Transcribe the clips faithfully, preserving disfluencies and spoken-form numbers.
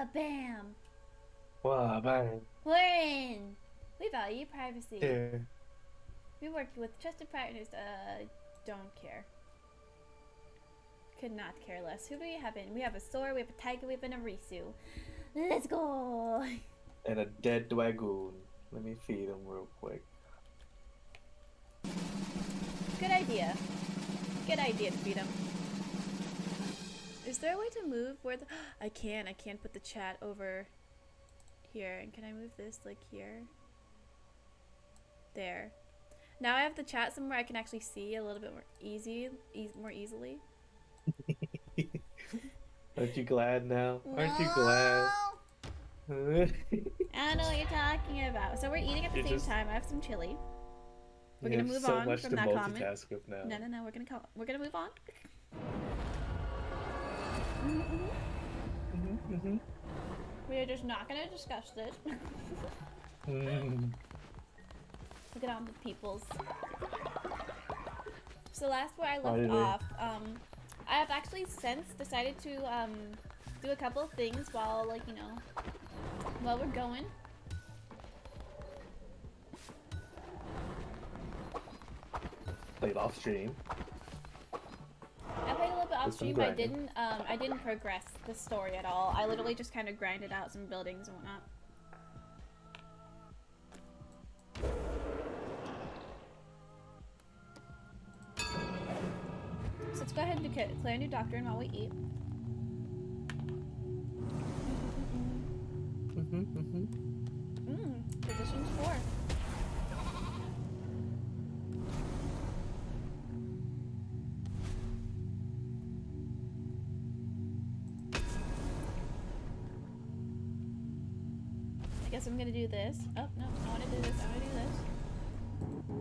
Wabam! Wabam! We're in! We value privacy. Yeah. We work with trusted partners. Uh, don't care. Could not care less. Who do we have in? We have a Sora, we have a Tiger, we have an Arisu. Let's go! And a dead Dwagoon. Let me feed him real quick. Good idea. Good idea to feed him. Is there a way to move where the... I can. I can put the chat over here. And can I move this, like, here? There. Now I have the chat somewhere I can actually see a little bit more easy, e more easily. Aren't you glad now? Aren't you glad? I don't know what you're talking about. So we're eating at the you're same just... time. I have some chili. We're you gonna move so on much from to that comment. With now. No, no, no. We're gonna call. We're gonna move on. Mm-hmm. Mm-hmm, mm-hmm. We are just not gonna discuss this. Mm. Look at all the peoples. So last where I left off, um, I have actually since decided to um, do a couple of things while, like, you know, while we're going. Played off stream. I played a little bit off stream, but I didn't, um, I didn't progress the story at all. I literally just kind of grinded out some buildings and whatnot. So let's go ahead and declare a new doctrine while we eat. Mm-hmm, mm-hmm. Mm, position four. I guess I'm gonna do this. Oh, no, I wanna do this, I wanna do this.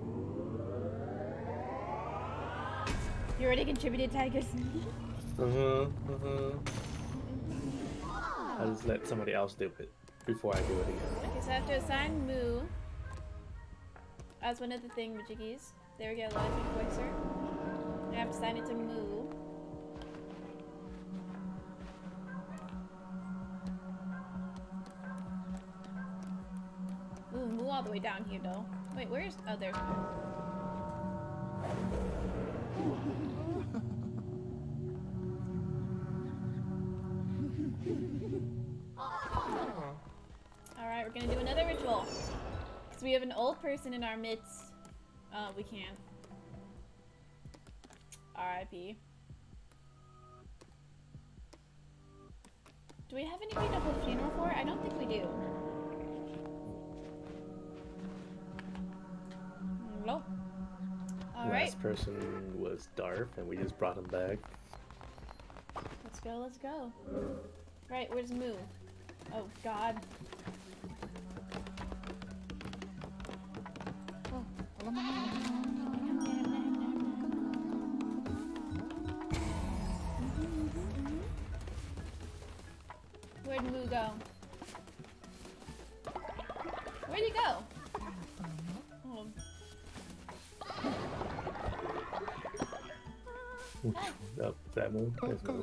You already contributed, Tigers. Uh-huh, uh-huh. I'll just let somebody else do it before I do it again. Okay, so I have to assign Moo as one of the thingamajiggies. There we go, logic voicer. I have to assign it to Moo. Ooh, Moo all the way down here though. Wait, where's... oh, there's Moo. Alright, we're gonna do another ritual. Because we have an old person in our midst. Uh, we can't. R I P. Do we have anybody to hold funeral for? I don't think we do. Nope. Alright. Last person was Darf, and we just brought him back. Let's go, let's go. Right, where's Moo? Oh, God. Where'd Moo go? Where'd he go? Oh. Up that move.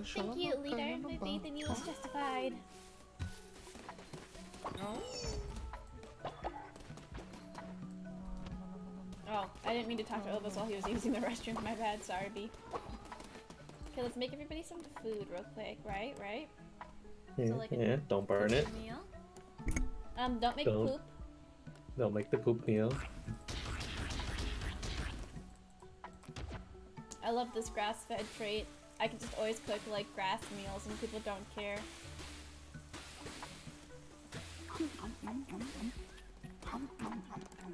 Thank you, leader. My faith in you was justified. Oh, I didn't mean to talk to Obos while he was using the restroom. My bad, sorry, B. Okay, let's make everybody some food real quick, right? Right? Yeah, so like yeah. Don't burn it. Meal. Um, don't make don't. poop. Don't make the poop meal. I love this grass-fed trait. I can just always cook, like, grass meals and people don't care.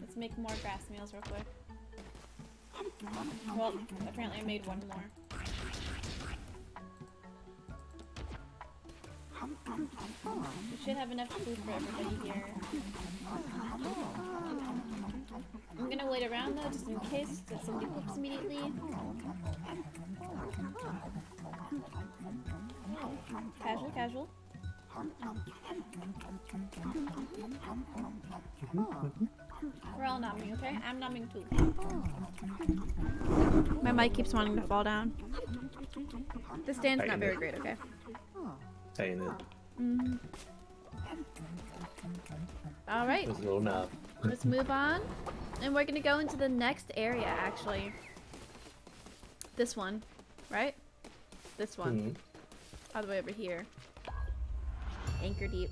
Let's make more grass meals real quick. Well, apparently I made one more. We should have enough food for everybody here. I'm gonna wait around though, just in case that somebody clips immediately. Casual, casual. We're all numbing, okay? I'm numbing too. My mic keeps wanting to fall down. The stand's not very great, okay? Tighten it. Mm-hmm. All right. Let's move on. And we're going to go into the next area, actually. This one, right? This one. Mm-hmm. All the way over here. Anchor deep.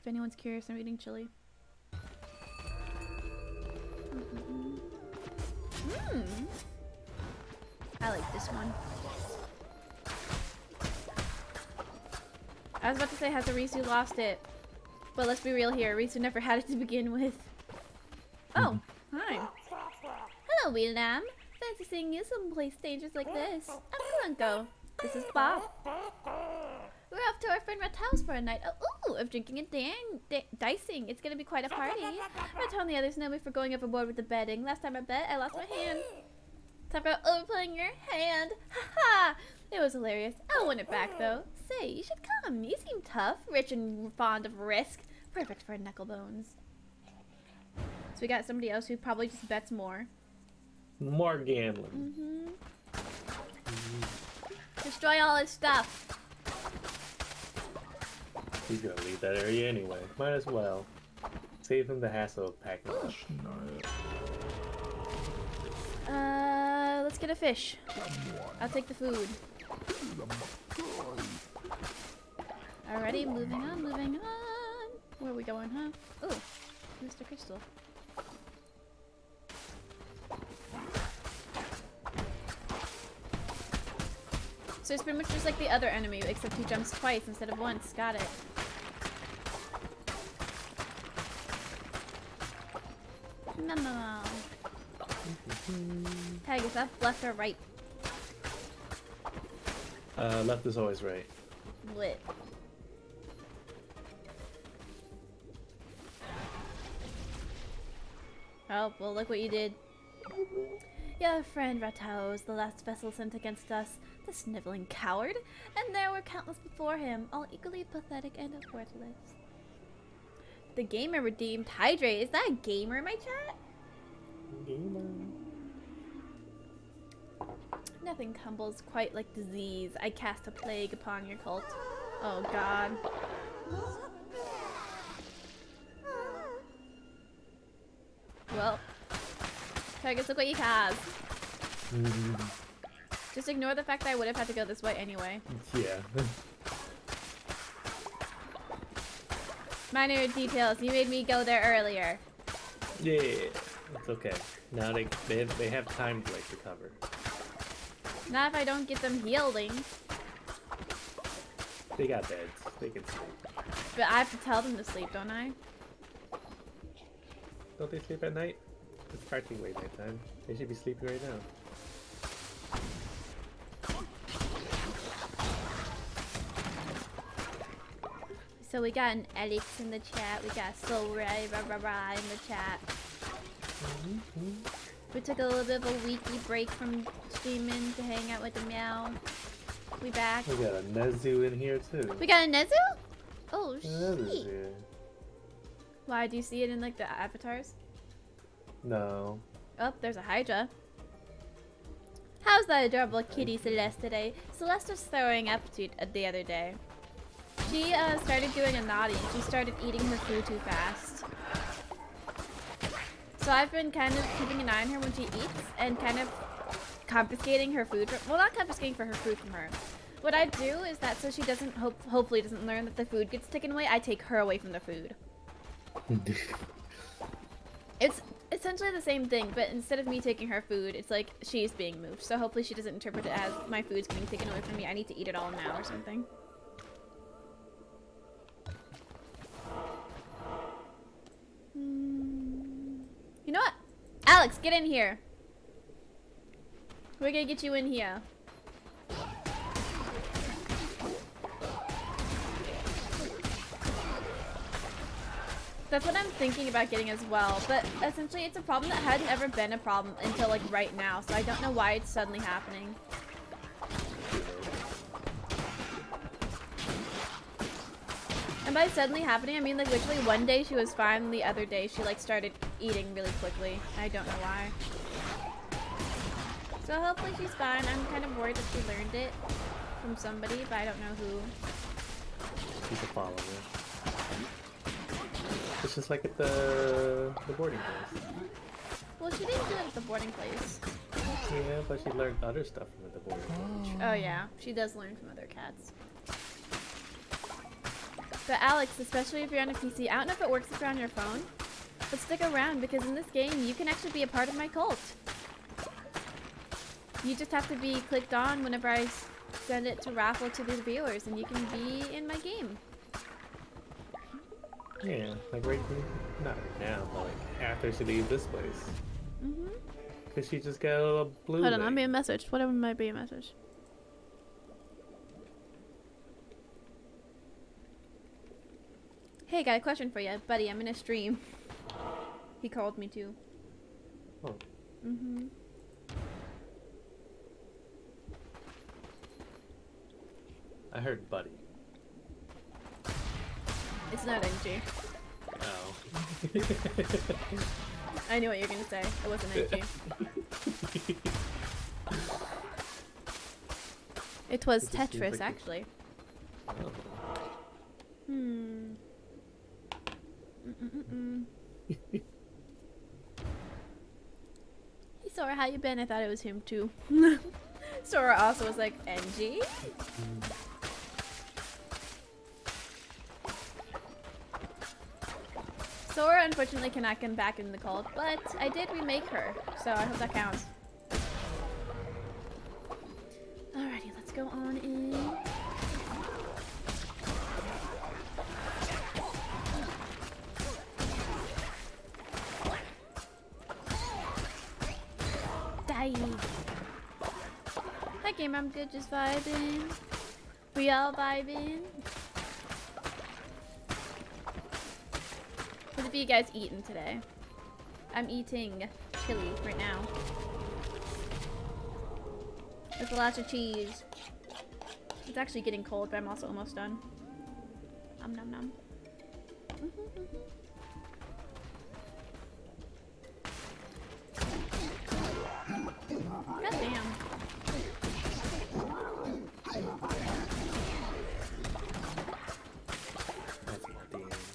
If anyone's curious, I'm eating chili. Mm-hmm. Mm. I like this one. I was about to say, has Arisu lost it? But let's be real here, Arisu never had it to begin with. Oh, mm-hmm. Hi. Hello, William. Fancy seeing you someplace dangerous like this. I'm Grunko. This is Bob. We're off to our friend Ratau's for a night. Oh, ooh, of drinking and dan da dicing. It's gonna be quite a party. Ratau and the others know me for going overboard with the betting. Last time I bet, I lost my hand. Talk about overplaying your hand. Haha! It was hilarious. I won it back though. Say, you should come. You seem tough, rich, and fond of risk. Perfect for knucklebones. So we got somebody else who probably just bets more. More gambling. Mm-hmm. Mm-hmm. Destroy all his stuff. He's gonna leave that area anyway. Might as well. Save him the hassle of packing up. Uh, let's get a fish. I'll take the food. Alrighty, moving on, moving on. Where are we going, huh? Oh, Mister Crystal. So it's pretty much just like the other enemy, except he jumps twice instead of once. Got it. No, no, no. Tag, is that left or right? Uh, left is always right. Lit. Oh, well look what you did. Your friend Ratau is the last vessel sent against us, the sniveling coward, and there were countless before him, all equally pathetic and worthless. The gamer redeemed Hydre. Is that a gamer in my chat? Gamer. Nothing tumbles quite like disease. I cast a plague upon your cult. Oh god. Well, Targus, look what you caused. Mm-hmm. Just ignore the fact that I would have had to go this way anyway. Yeah. Minor details. You made me go there earlier. Yeah. It's okay. Now they they have, they have time to like recover. Not if I don't get them healing. They got beds. They can sleep. But I have to tell them to sleep, don't I? Don't they sleep at night? It's practically late night time. They should be sleeping right now. So we got an Elix in the chat. We got Solray rah, rah, rah in the chat. Mm-hmm. We took a little bit of a weeky break from streaming to hang out with the meow. We back. We got a Nezu in here too. We got a Nezu? Oh shit. Why, do you see it in like the avatars? No. Oh, there's a Hydra. How's that adorable kitty Celeste today? Celeste was throwing up to the other day. She uh, started doing a naughty. She started eating her food too fast. So I've been kind of keeping an eye on her when she eats and kind of confiscating her food. Well, not confiscating for her food from her. What I do is that so she doesn't, hope, hopefully doesn't learn that the food gets taken away, I take her away from the food. It's essentially the same thing, but instead of me taking her food, it's like she's being moved. So hopefully she doesn't interpret it as my food's being taken away from me. I need to eat it all now or something. Hmm. You know what? Alex, get in here. We're gonna get you in here. That's what I'm thinking about getting as well, but essentially it's a problem that hadn't ever been a problem until like right now, so I don't know why it's suddenly happening. And by suddenly happening, I mean like literally one day she was fine, the other day she like started eating really quickly. I don't know why. So hopefully she's fine. I'm kind of worried that she learned it. from somebody, but I don't know who. She's a follower. It's just like at the the boarding place. Well, she didn't do it at the boarding place. Yeah, but she learned other stuff from the boarding place. Oh yeah, she does learn from other cats. But Alex, especially if you're on a P C, I don't know if it works if you're on your phone, but stick around because in this game you can actually be a part of my cult. You just have to be clicked on whenever I send it to raffle to the viewers, and you can be in my game. Yeah, like right not right now, but like after she leaves this place. Mm-hmm. Cause she just got a little blue. Hold on, thing. I'm being messaged. Whatever might be a message. Hey, got a question for you, buddy. I'm in a stream. He called me too. Oh. Mm-hmm. I heard buddy. It's not N G. Oh. I knew what you were gonna say. It wasn't N G. It was it Tetris, like actually. Oh. Hmm. Mm-mm-mm. Hey Sora, how you been? I thought it was him too. Sora also was like, N G? Sora unfortunately cannot come back in the cult, but I did remake her, so I hope that counts. Alrighty, let's go on in. Die. Hi game, I'm good, just vibing. We all vibing. What have you guys eaten today? I'm eating chili right now. There's lots of cheese. It's actually getting cold, but I'm also almost done. Om nom nom. God damn.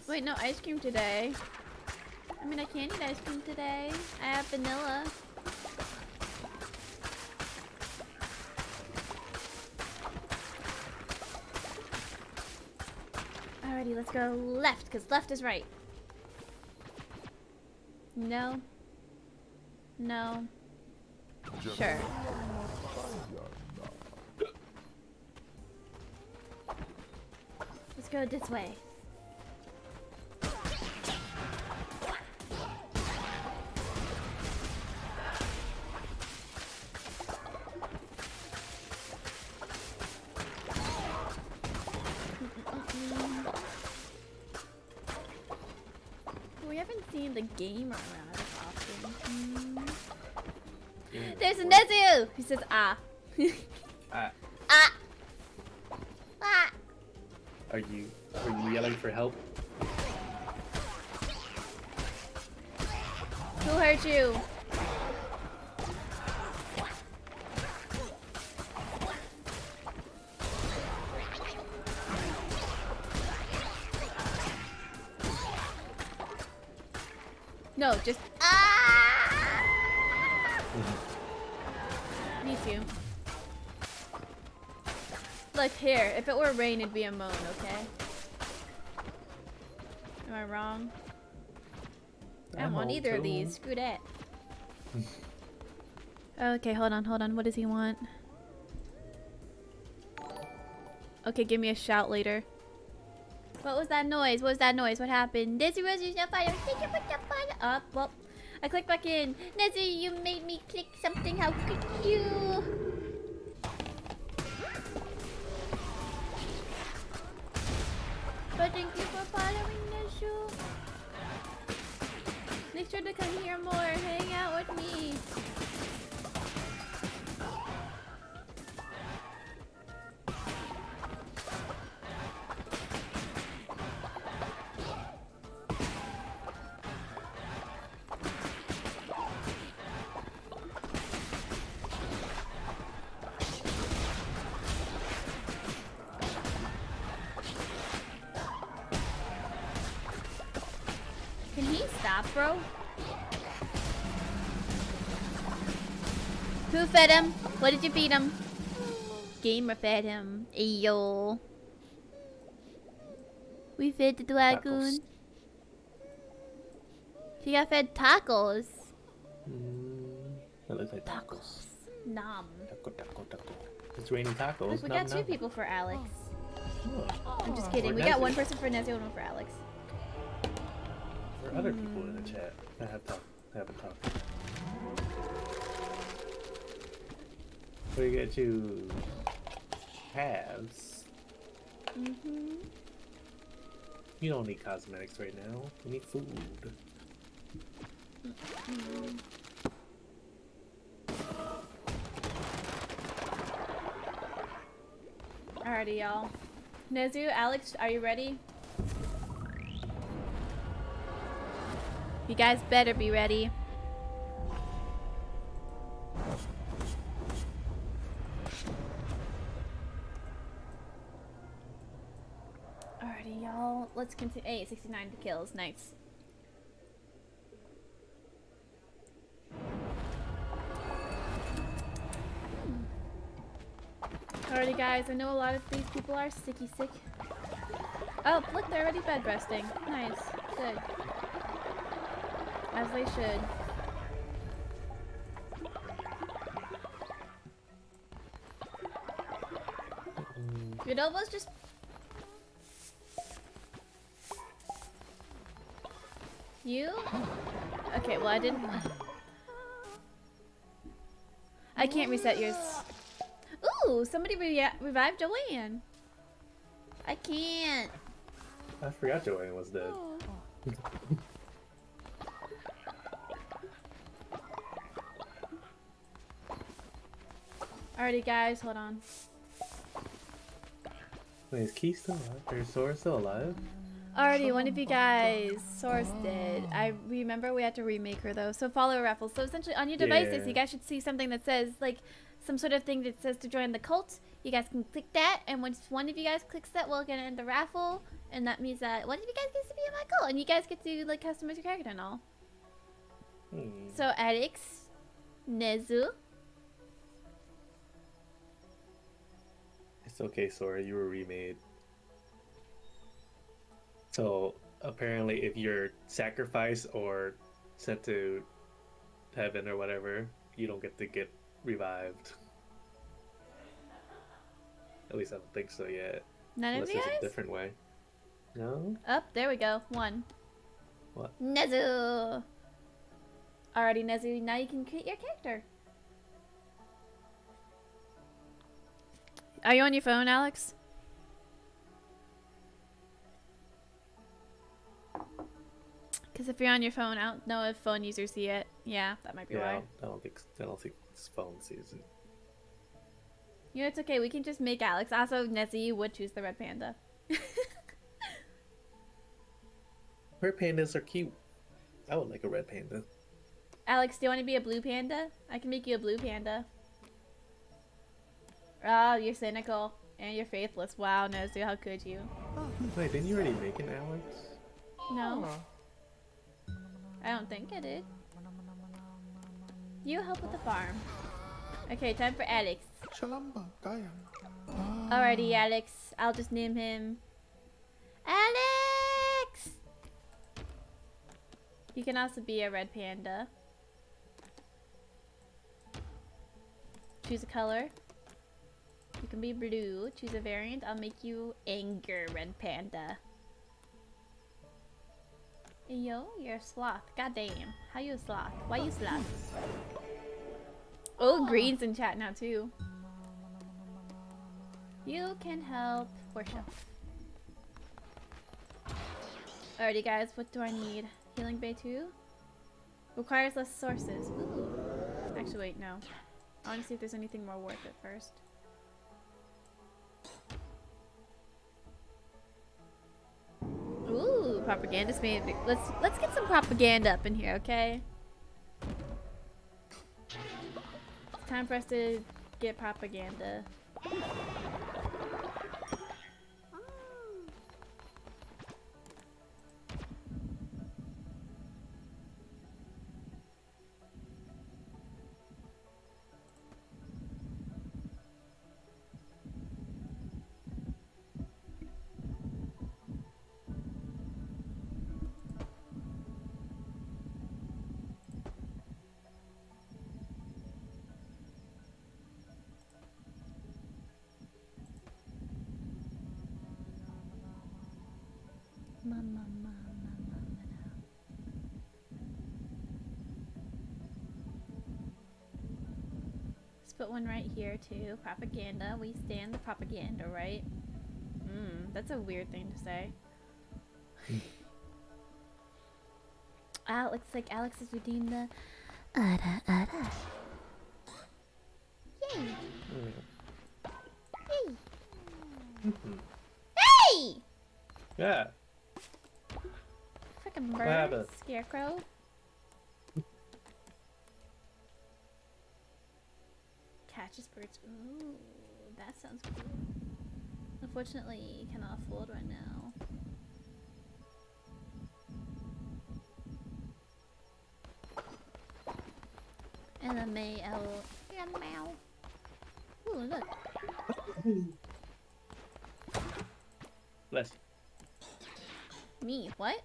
Wait, no ice cream today. I mean, I can't eat ice cream today. I have vanilla. Alrighty, let's go left, because left is right. No. No. Sure. Let's go this way. The game around often. Mm. Yeah, there's Nezu! He says ah. ah. Ah. Ah. Are you are you yelling for help? Who hurt you? No, just ah! Me too. Look here, if it were rain, it'd be a moan, okay? Am I wrong? I don't want either of these. Screw that. Okay, hold on, hold on. What does he want? Okay, give me a shout later. What was that noise? What was that noise? What happened? Nezu was using a fire. Did you put the fire up? Well, I clicked back in. Nezu, you made me click something. How could you? But thank you for following Nezu. Make sure to come here more. Hang out with me. map, bro? Who fed him? What did you feed him? Gamer fed him. Ayo. We fed the dragoon. She got fed tacos. Mm, that looks like tacos. Nom. Taco, taco, taco. It's raining tacos. Look, we nom, got nom. two people for Alex. Oh. I'm just kidding. Or we Nezu. got one person for Nezu and one for Alex. There are mm. other people in the chat that have talk, haven't talked. What do you get to halves? Mm-hmm. You don't need cosmetics right now. You need food. Mm-hmm. Alrighty, y'all. Nezu, Alex, are you ready? You guys better be ready. Alrighty, y'all. Let's continue. Hey, sixty-nine kills. Nice. Alrighty guys, I know a lot of these people are sicky sick. Oh, look, they're already bed resting. Nice. Good. As they should. Your elbow's just... You? Okay, well I didn't... I can't reset yours. Ooh, somebody re revived Joanne. I can't. I forgot Joanne was dead. Oh. Alrighty, guys, hold on. Wait, is Key still alive? Or Sora still alive? Alrighty, one of you guys. Sora's oh. dead. I remember we had to remake her though. So follow raffles. So essentially, on your devices, yeah. you guys should see something that says like. Some sort of thing that says to join the cult. You guys can click that, and once one of you guys clicks that, we're gonna end the raffle, and that means that one of you guys gets to be in my cult, and you guys get to like customize your character and all. Hmm. So Alex, Nezu. It's okay, Sora. You were remade. So apparently, if you're sacrificed or sent to heaven or whatever, you don't get to get. Revived. At least I don't think so yet. None Unless of you guys? a different way. No? Up, oh, there we go. One. What? Nezu! Alrighty, Nezu, now you can create your character. Are you on your phone, Alex? Because if you're on your phone, I don't know if phone users see it. Yeah, that might be yeah, why. I don't think, I don't think phone season. You know, it's okay. We can just make Alex. Also, Nezu, you would choose the red panda. Red pandas are cute. I would like a red panda. Alex, do you want to be a blue panda? I can make you a blue panda. Oh, you're cynical. And you're faithless. Wow, Nezu, how could you? Oh, wait, didn't you already make an Alex? No. Oh. I don't think I did. You help with the farm. Okay, time for Alex. Alrighty, Alex. I'll just name him. Alex! You can also be a red panda. Choose a color. You can be blue. Choose a variant. I'll make you anger, red panda. Yo, you're a sloth. Goddamn. How you a sloth? Why you sloth? Oh, green's in chat now, too. You can help worship. Alrighty, guys. What do I need? Healing Bay two? Requires less sources. Ooh. Actually, wait, no. I want to see if there's anything more worth it first. Ooh, propaganda's made. Let's let's get some propaganda up in here, okay? It's time for us to get propaganda. just put one right here too. Propaganda. We stand the propaganda, right? Hmm, that's a weird thing to say. Ah, looks like Alex has redeemed the... Ada, ada. Yay! Mm. Yay! Mm-hmm. Hey! Yeah. Fucking bird, scarecrow. Catches birds. Ooh, that sounds cool. Unfortunately, you cannot fold right now. And then may owl. Yeah, meow. Ooh, look. Bless. Me? What?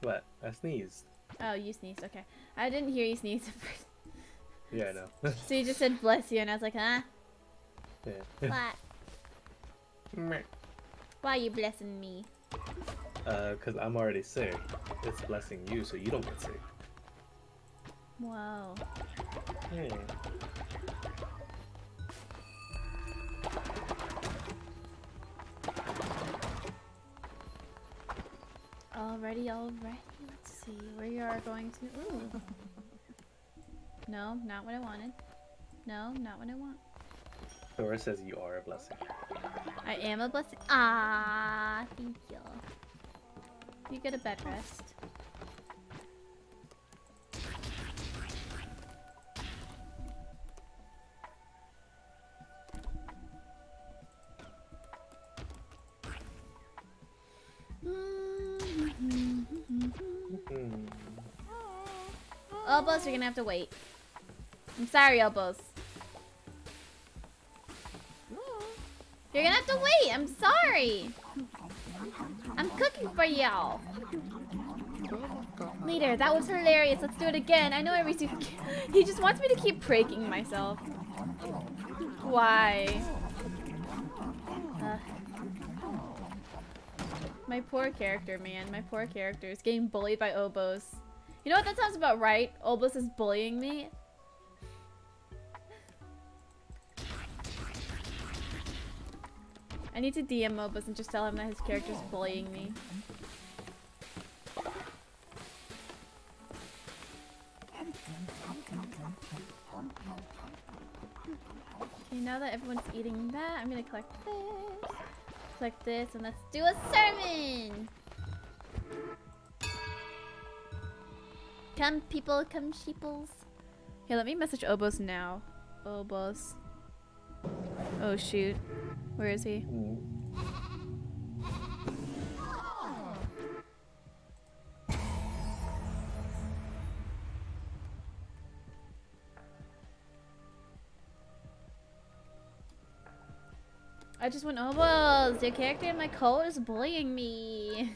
What? I sneezed. Oh, you sneezed. Okay. I didn't hear you sneeze at first. Yeah, I know. So you just said bless you, and I was like, huh? Yeah. What? Why are you blessing me? Uh, cause I'm already sick. It's blessing you, so you don't get sick. Whoa. Hey. Alrighty, alright. Let's see. We are going to... Ooh. No, not what I wanted. No, not what I want. Thor says you are a blessing. I am a blessing. Ah, thank you. You get a bed rest. Obos, you're gonna have to wait. I'm sorry, Obos. You're gonna have to wait. I'm sorry. I'm cooking for y'all. Later. That was hilarious. Let's do it again. I know I Arisu. He just wants me to keep pranking myself. Why? Uh, my poor character, man. My poor character is getting bullied by Obos. You know what? That sounds about right. Obos is bullying me. I need to D M Obos and just tell him that his character's bullying me. Okay, now that everyone's eating that, I'm gonna collect this. Collect this, and let's do a sermon! Come people, come sheeples. Here, let me message Obos now. Obos. Oh shoot. Where is he? I just went, Obos, your character in my coat is bullying me.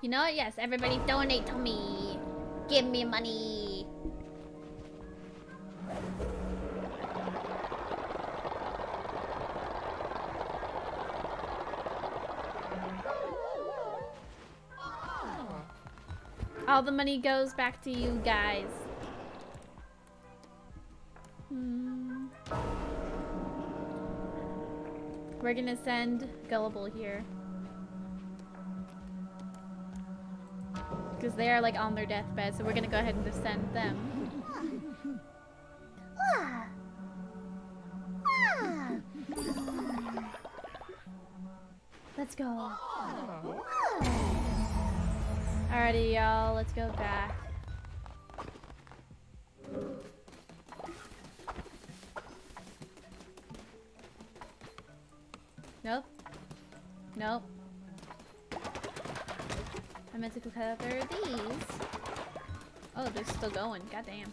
You know what? Yes, everybody donate to me. Give me money. All the money goes back to you guys. Hmm. We're gonna send Gullible here. Because they are like on their deathbed, so we're gonna go ahead and just send them. Ah. Ah. Let's go. Ah. Alrighty, y'all, let's go back. Nope. Nope. I meant to cover these. Oh, they're still going. Goddamn.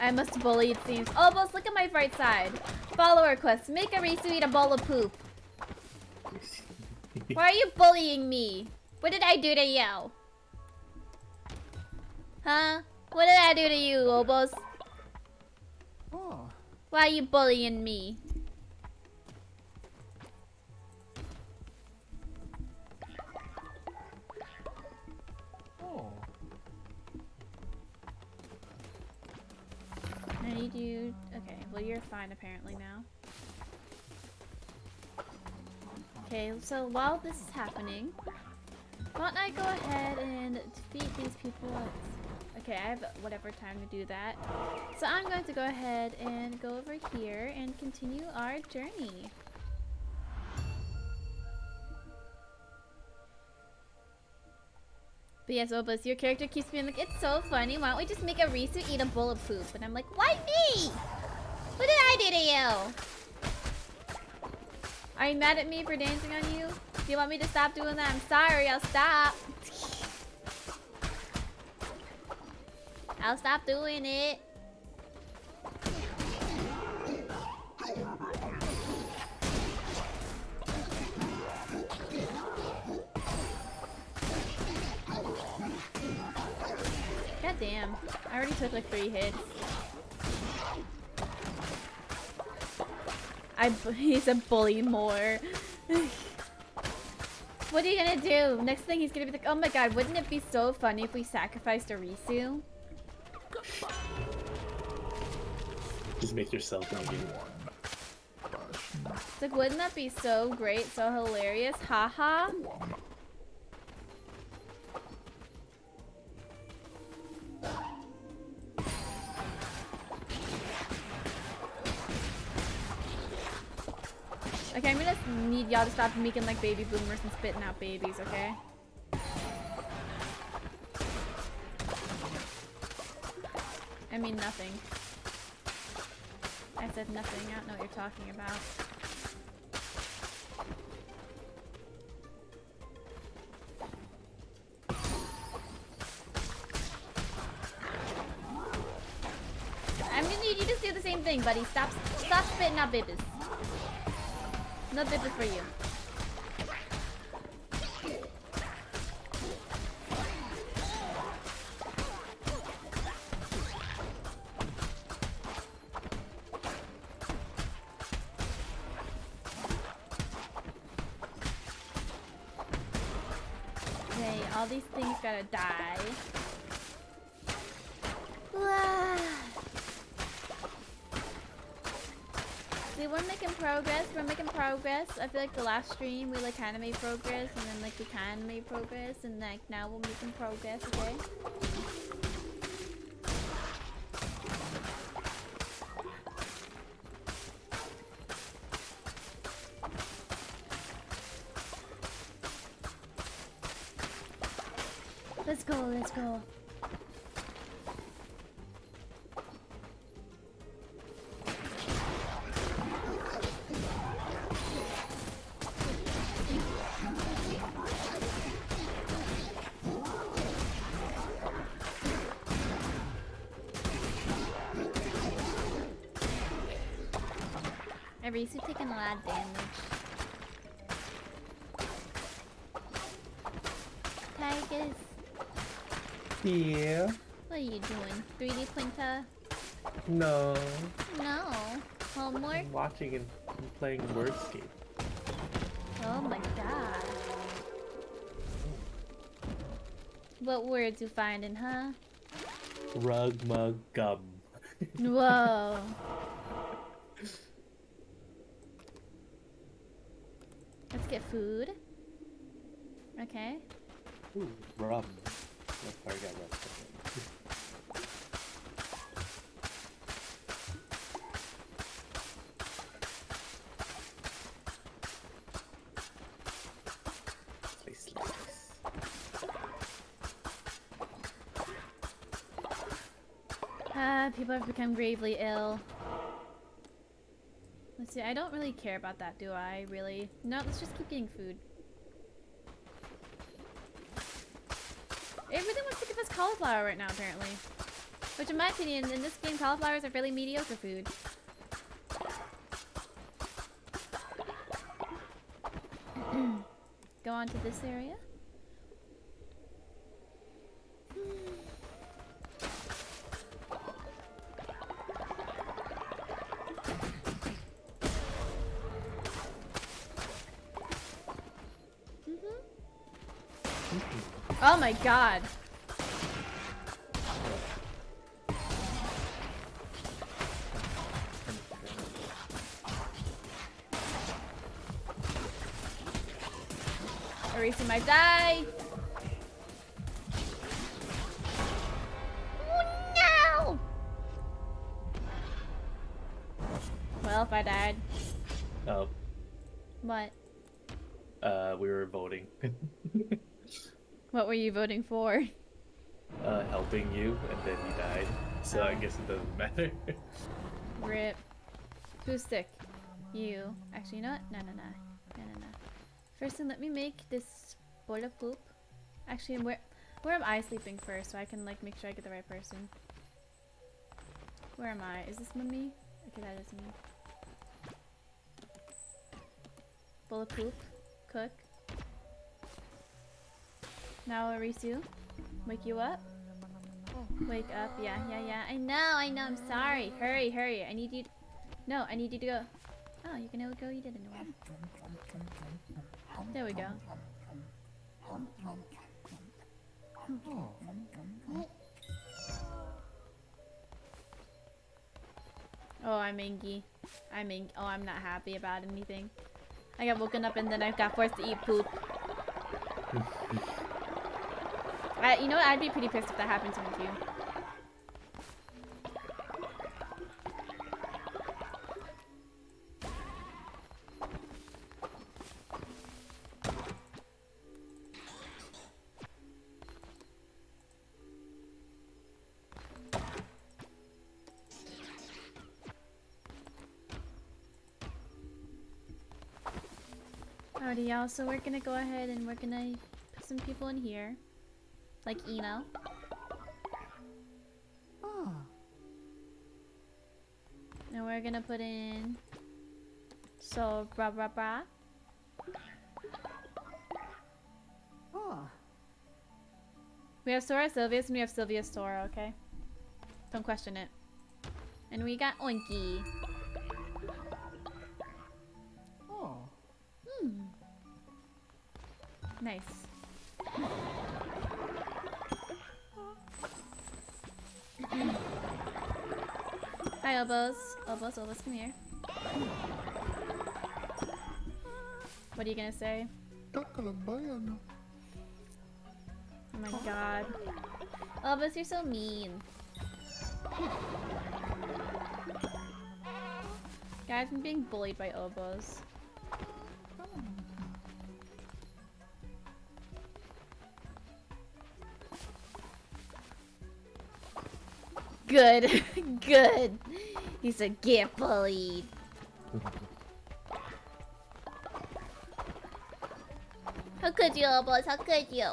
I must bully, it seems. Obos, look at my bright side. Follow request. Make Arisu eat a bowl of poop. Why are you bullying me? What did I do to you? Huh? What did I do to you, Obos? Oh. Why are you bullying me? Okay, well you're fine apparently now. Okay, so while this is happening, why don't I go ahead and defeat these people? Okay, I have whatever time to do that. So I'm going to go ahead and go over here and continue our journey. But yes, Obos, your character keeps being like, it's so funny, why don't we just make Arisu eat a bowl of poop? And I'm like, why me? What did I do to you? Are you mad at me for dancing on you? Do you want me to stop doing that? I'm sorry, I'll stop. I'll stop doing it. Damn, I already took like three hits. I bu he's a bully more. What are you gonna do? Next thing he's gonna be like, oh my god, wouldn't it be so funny if we sacrificed Arisu? Just make yourself not be warm. It's like, wouldn't that be so great, so hilarious? Haha. -ha. Okay, I'm gonna need y'all to stop making like baby boomers and spitting out babies, okay? I mean nothing. I said nothing, I don't know what you're talking about. I'm gonna need you to do the same thing, buddy. Stop, stop spitting out babies. No bibble for you. Okay, all these things gotta die. We're making progress, we're making progress. I feel like the last stream we like kinda made progress and then like we kinda made progress and like now we're making progress, okay? Let's go, let's go. Arisu taking a lot of damage. Targus. Yeah. What are you doing? three D Quinta? No. No. Homework? I'm watching and playing Wordscape. Oh my god. What words you finding, huh? Rug, mug, gum. Whoa. Let's get food. Okay. Ooh, rum. That's why I got rum. Nice, nice. Ah, people have become gravely ill. Let's see, I don't really care about that, do I? Really? No, let's just keep getting food. It really wants to give us cauliflower right now, apparently. Which, in my opinion, in this game, cauliflowers are really mediocre food. Go on to this area. Oh my god. Arisu might die. Oh, no! Well, if I died. Oh. What? Uh, we were voting. What were you voting for? Uh, helping you, and then you died. So oh. I guess it doesn't matter. Rip. Who's sick? You. Actually, you know what? No, no, no. No, no, no. First thing, let me make this board of poop. Actually, where, where am I sleeping first? So I can, like, make sure I get the right person. Where am I? Is this me? Okay, that is me. Bowl of poop. Cook. Now Arisu. Wake you up? Wake up. Yeah, yeah, yeah. I know, I know. I'm sorry. Hurry, hurry. I need you to... No, I need you to go. Oh, you can go eat it in a way. There we go. Oh, I'm angry. I'm angry. Oh, I'm not happy about anything. I got woken up and then I got forced to eat poop. I, you know what? I'd be pretty pissed if that happened to me too. Alrighty, y'all. So we're gonna go ahead and we're gonna put some people in here. Like Eno. Oh. And we're gonna put in. So, bra bra bra. Oh. We have Sora Silvius and we have Silvia Sora, okay? Don't question it. And we got Oinky. Oh. Hmm. Nice. Hi, Obos. Obos, Obos, come here. What are you gonna say? Oh my god. Obos, you're so mean. Guys, I'm being bullied by Obos. Good, good. He said, get bullied. How could you, Obos? How could you?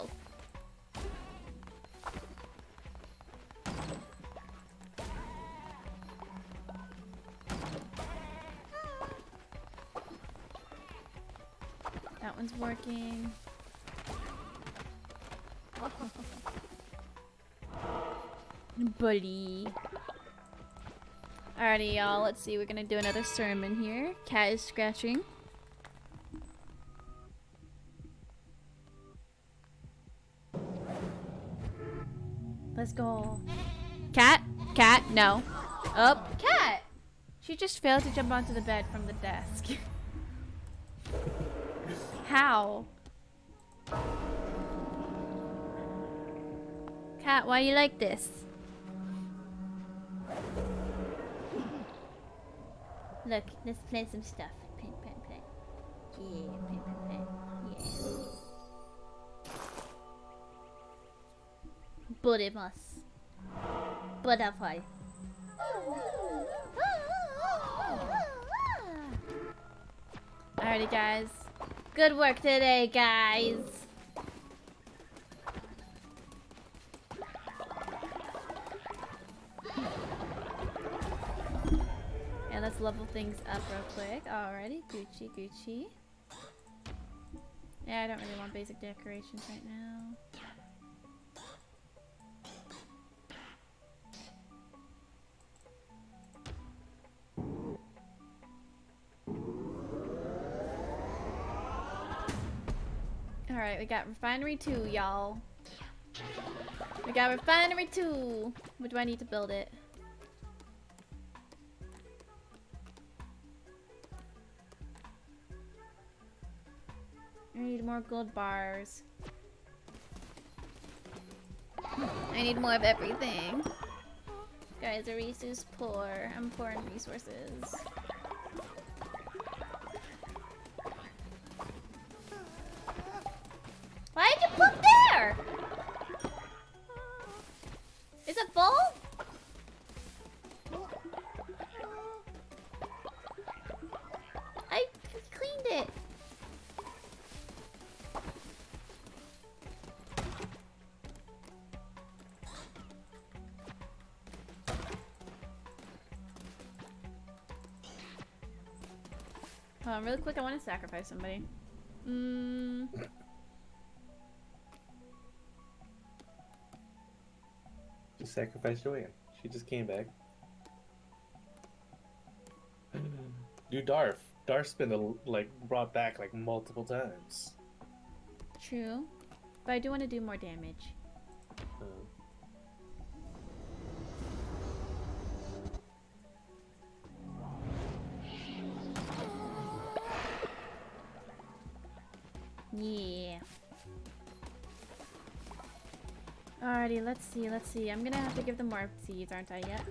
That one's working. Buddy. Alrighty, y'all. Let's see. We're gonna do another sermon here. Cat is scratching. Let's go. Cat? Cat? No. Oh, Cat! She just failed to jump onto the bed from the desk. How? Cat, why you like this? Look, let's play some stuff. Play, play, play. Yeah, play, play, play. Yeah. Budemos. Butterfly. Alrighty, guys. Good work today, guys. Let's level things up real quick. Alrighty, Gucci, Gucci. Yeah, I don't really want basic decorations right now. Alright, we got Refinery two, y'all. We got Refinery two. What do I need to build it? I need more gold bars. I need more of everything. Guys, Arisu's poor. I'm poor in resources. Why'd you poop there? Is it full? I cleaned it. Hold on, really quick, I want to sacrifice somebody. Mmm... Just sacrifice Joanne. She just came back. Do Darf. Darf's been a, like brought back like multiple times. True, but I do want to do more damage. Oh. Yeah. Alrighty, let's see, let's see. I'm gonna have to give them more seeds, aren't I, yet?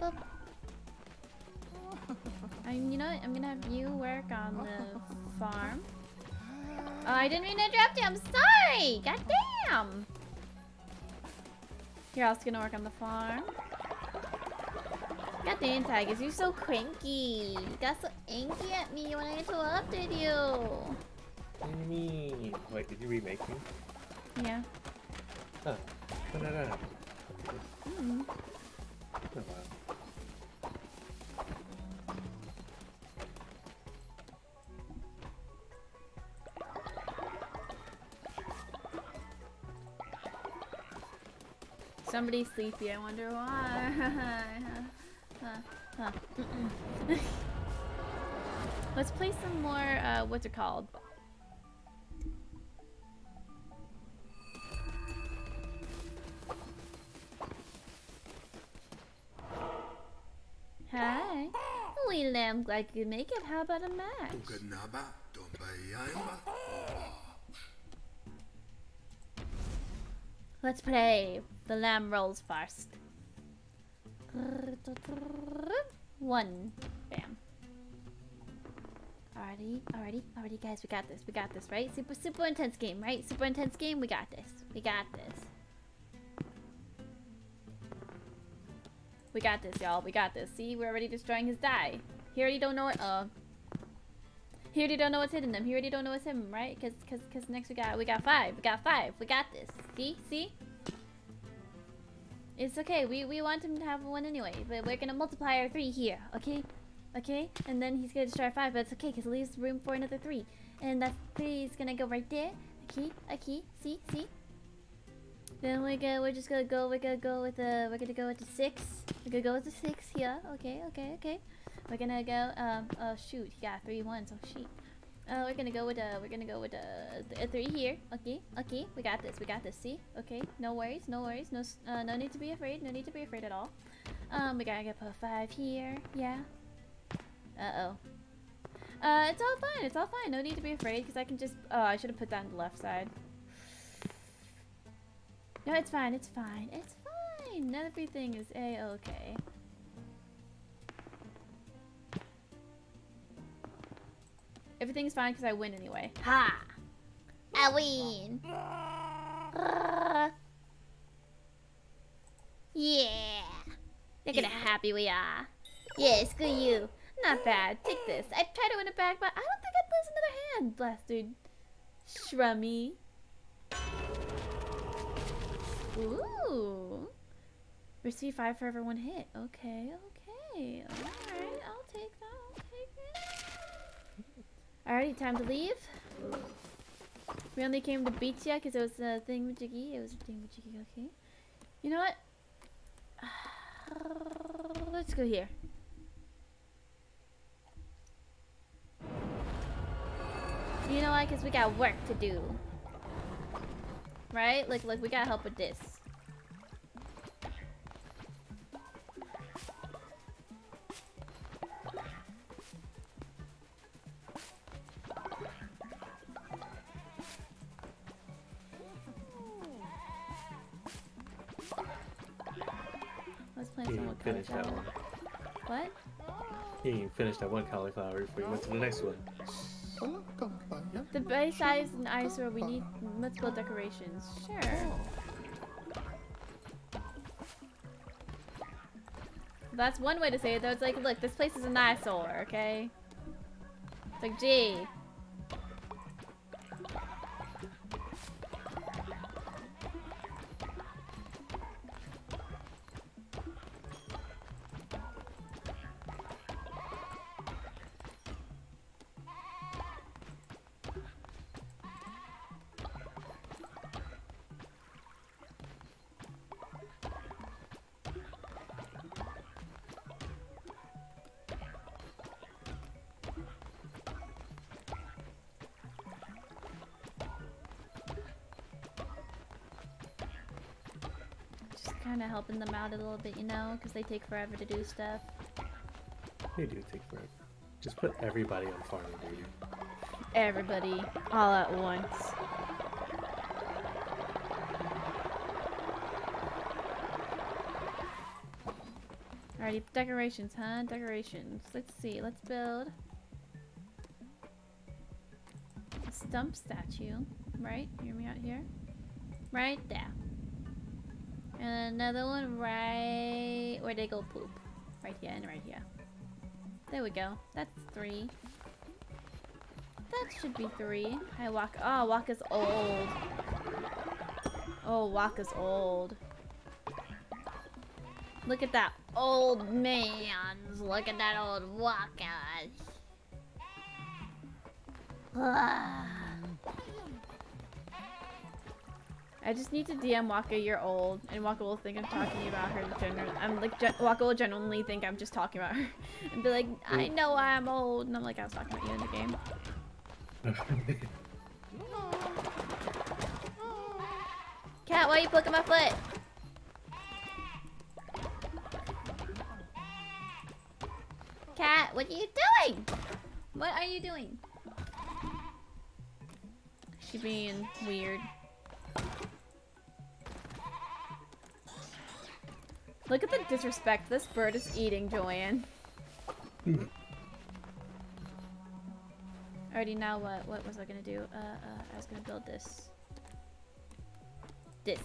Boop. I'm, you know what? I'm gonna have you work on the farm. Oh, I didn't mean to interrupt you, I'm sorry! God damn! You're also gonna work on the farm. God damn, Targus, you're so cranky. You got so angry at me when I interrupted you. What do you mean? Wait, did you remake me? Yeah. Huh. No, no, no, no. Mm-hmm. Oh, wow. Somebody's sleepy, I wonder why. Huh, huh. Let's play some more, uh, what's it called? Hi. William, I'm glad you could make it. How about a match? Let's play. The lamb rolls first. One. Bam. Alrighty, alrighty, alrighty, guys, we got this, we got this, right? Super, super intense game, right? Super intense game, we got this, we got this. We got this, y'all, we got this. See, we're already destroying his die. He already don't know what, uh... He already don't know what's hitting him, he already don't know what's hitting him, right? Cause, cause, cause next we got, we got five, we got five, we got this. See, see? It's okay, we, we want him to have one anyway, but we're gonna multiply our three here, okay? Okay? And then he's gonna destroy five, but it's okay, because it leaves room for another three. And that three is gonna go right there. Okay, okay, see, see? Then we're gonna, we're just gonna go, we're gonna go with the, we're gonna go with the six. We're gonna go with the six here, okay, okay, okay. We're gonna go, um, oh shoot, he got three ones, oh shoot. Uh, we're gonna go with a, we're gonna go with a, a three here. Okay, okay, we got this, we got this. See, okay, no worries, no worries, no, uh, no need to be afraid, no need to be afraid at all. Um, we gotta get put five here. Yeah. Uh oh. Uh, it's all fine, it's all fine. No need to be afraid, cause I can just. Oh, I should have put that on the left side. No, it's fine, it's fine, it's fine. Everything is a-okay. Everything's fine because I win anyway. Ha! I win! Yeah! Look at how happy we are. Yeah, screw you. Not bad. Take this. I tried to win it back, but I don't think I'd lose another hand, blasted. Shrummy. Ooh! Receive five for every one hit. Okay, okay. Alright, I'll take that. Alrighty, time to leave. We only came to beat ya because it was a thingamajiggy. It was a thingamajiggy, okay. You know what? Uh, let's go here. You know why? Because we got work to do. Right? Like, like we gotta help with this. plants and what cauliflower? What? He finished that one cauliflower before he went to the next one. The base eyes and eyes where we need multiple decorations. Sure. That's one way to say it though. It's like, look, this place is an eyesore, okay? It's like, gee. Kind of helping them out a little bit, you know, because they take forever to do stuff. They do take forever. Just put everybody on farming duty. Everybody, all at once. Alrighty, decorations, huh? Decorations. Let's see. Let's build a stump statue. Right? Hear me out here. Right there. And another one right where they go poop. Right here and right here. There we go. That's three. That should be three. Hi, Waka. Oh, Waka's old. Oh, Waka's old. Look at that old man's. Look at that old Waka's. I just need to D M Waka, you're old, and Waka will think I'm talking about her. Generally, I'm like, ge Waka will genuinely think I'm just talking about her, and be like, I know I'm old, and I'm like, I was talking about you in the game. Cat, why are you plucking my foot? Cat, what are you doing? What are you doing? She being weird. Look at the disrespect this bird is eating, Joanne. Already now what? What was I gonna do? Uh, uh, I was gonna build this. This.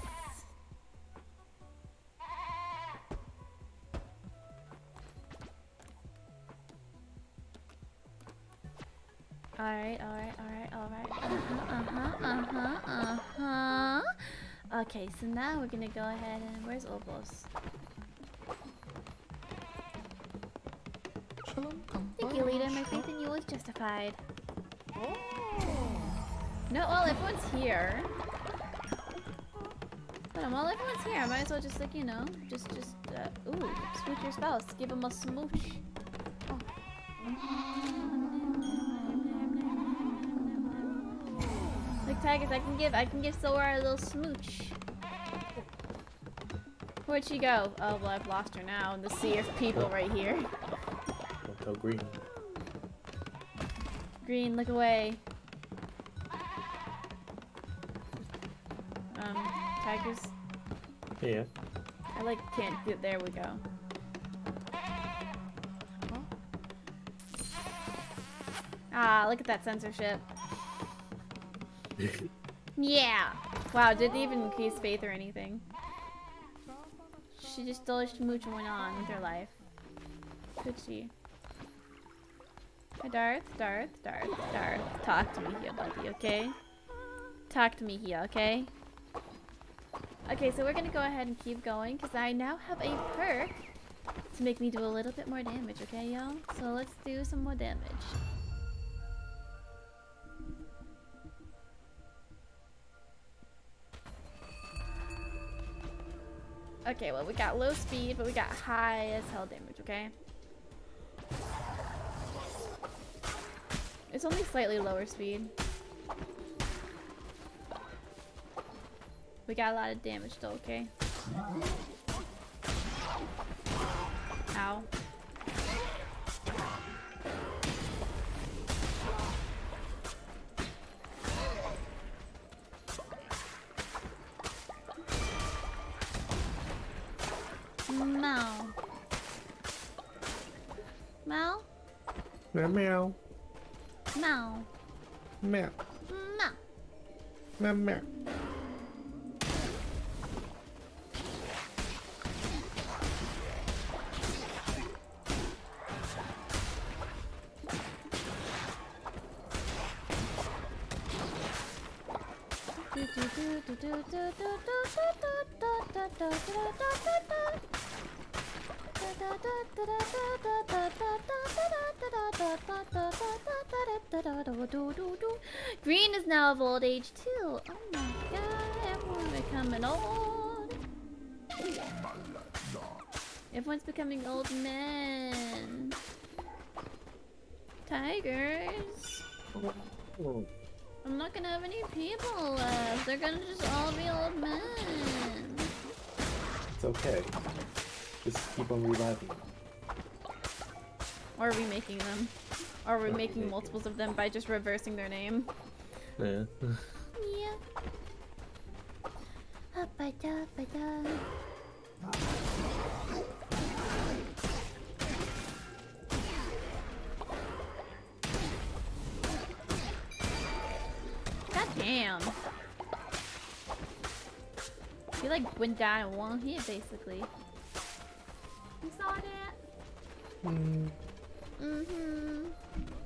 Alright, alright, alright, alright. Uh-huh, uh-huh, uh-huh, uh-huh. Okay, so now we're gonna go ahead and... Where's Obos? Thank you, leader. My faith in you was justified. Oh. No, well, everyone's here. But while everyone's here, I might as well just, like, you know, just, just, uh, ooh, smooch your spouse. Give him a smooch. Like, Tigers, I can give, I can give Sora a little smooch. Where'd she go? Oh, well, I've lost her now in the sea of people right here. Oh, green. Green, look away. Um, Tigers? Yeah. I like can't get there we go. Huh? Ah, look at that censorship. Yeah. Wow, didn't even increase faith or anything. She just stole smooch and went on with her life. Could she? Darth, Darth, Darth, Darth. Talk to me here, buddy, okay? Talk to me here, okay? Okay, so we're gonna go ahead and keep going, because I now have a perk to make me do a little bit more damage, okay, y'all? So let's do some more damage. Okay, well, we got low speed, but we got high as hell damage, okay? It's only slightly lower speed. We got a lot of damage though, okay? Ow. No. Meow. Meow. Meow. Meow. Meow. Meow. Green is now of old age too. Oh my god, everyone's becoming old. Everyone's becoming old men. Tigers. I'm not gonna have any people left. They're gonna just all be old men. It's okay. Just keep on reviving them. Or remaking them. Or we're making multiples of them by just reversing their name. Yeah. Yeah. Up-a-da-ba-da. God damn. You like went down in one hit basically. You saw that? Mm. Mm-hmm.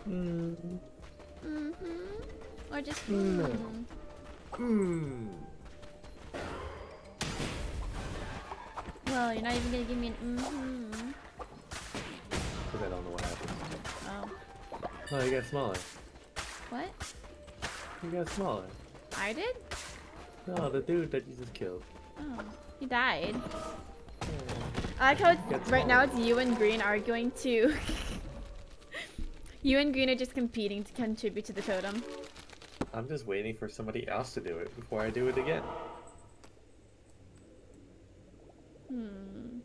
Mm. Mm-hmm. Or just mm. Mm. Well, you're not even gonna give me an mm-hmm. Because I don't know what happened. Oh. Oh, you got smaller. What? You got smaller. I did? No, the dude that you just killed. Oh. He died. Oh. I like how it's, right now it's you and Green arguing too. You and Green are just competing to contribute to the totem. I'm just waiting for somebody else to do it before I do it again. Hmm.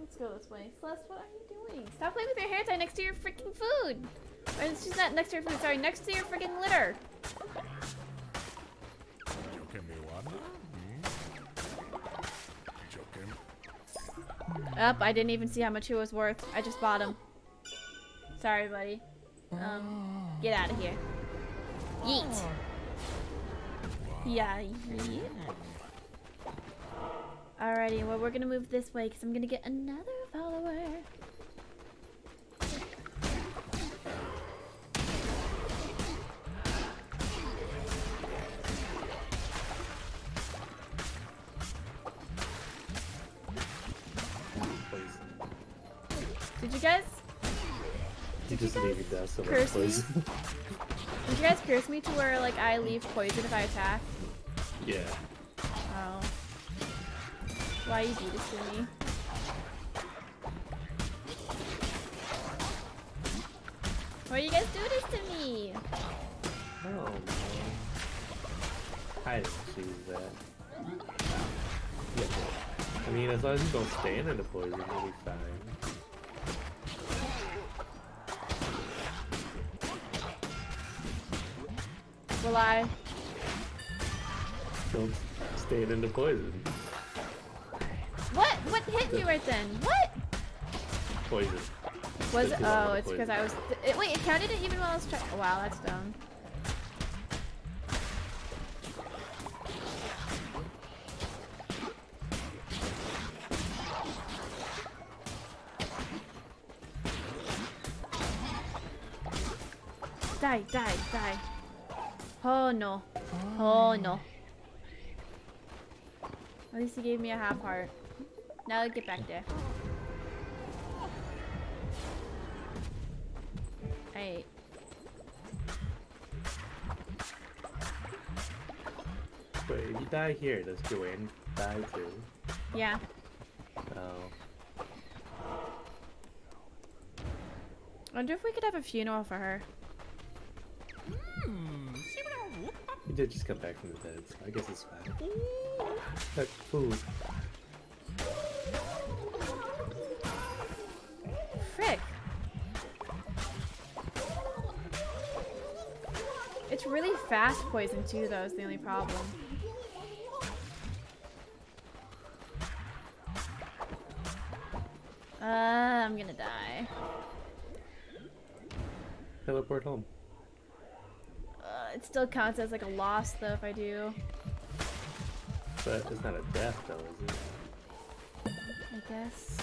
Let's go this way. Celeste, what are you doing? Stop playing with your hair tie next to your freaking food! Or she's not next to your food, sorry, next to your freaking litter! Up, I didn't even see how much he was worth. I just bought him. Sorry, buddy. Um, get out of here. Yeet. Yeah, yeet. Alrighty, well, we're gonna move this way because I'm gonna get another follower. Did you guys? Did you, just you guys so curse me? Did you guys curse me to where like I leave poison if I attack? Yeah. Oh. Why you do this to me? Why you guys do this to me? Oh man. I didn't choose that. Yeah. I mean, as long as you don't stand in the poison, you'll be fine. Will I? Don't stay in the poison. What? What hit you right then? What? Poison. Was it? Oh, it's because I was. Th it, wait, it counted it even while I was trying. Wow, that's dumb. Die! Die! Die! Oh no. Oh no. At least he gave me a half heart. Now I'll get back there. Alright. Wait, if you die here, does Joanne die too? Yeah. Oh. I wonder if we could have a funeral for her. You did just come back from the dead, so I guess it's fine. That's food. Frick. It's really fast poison too though, is the only problem. Uh, I'm gonna die. Teleport home. Uh, it still counts as like a loss though if I do. But it's not a death though, is it? I guess.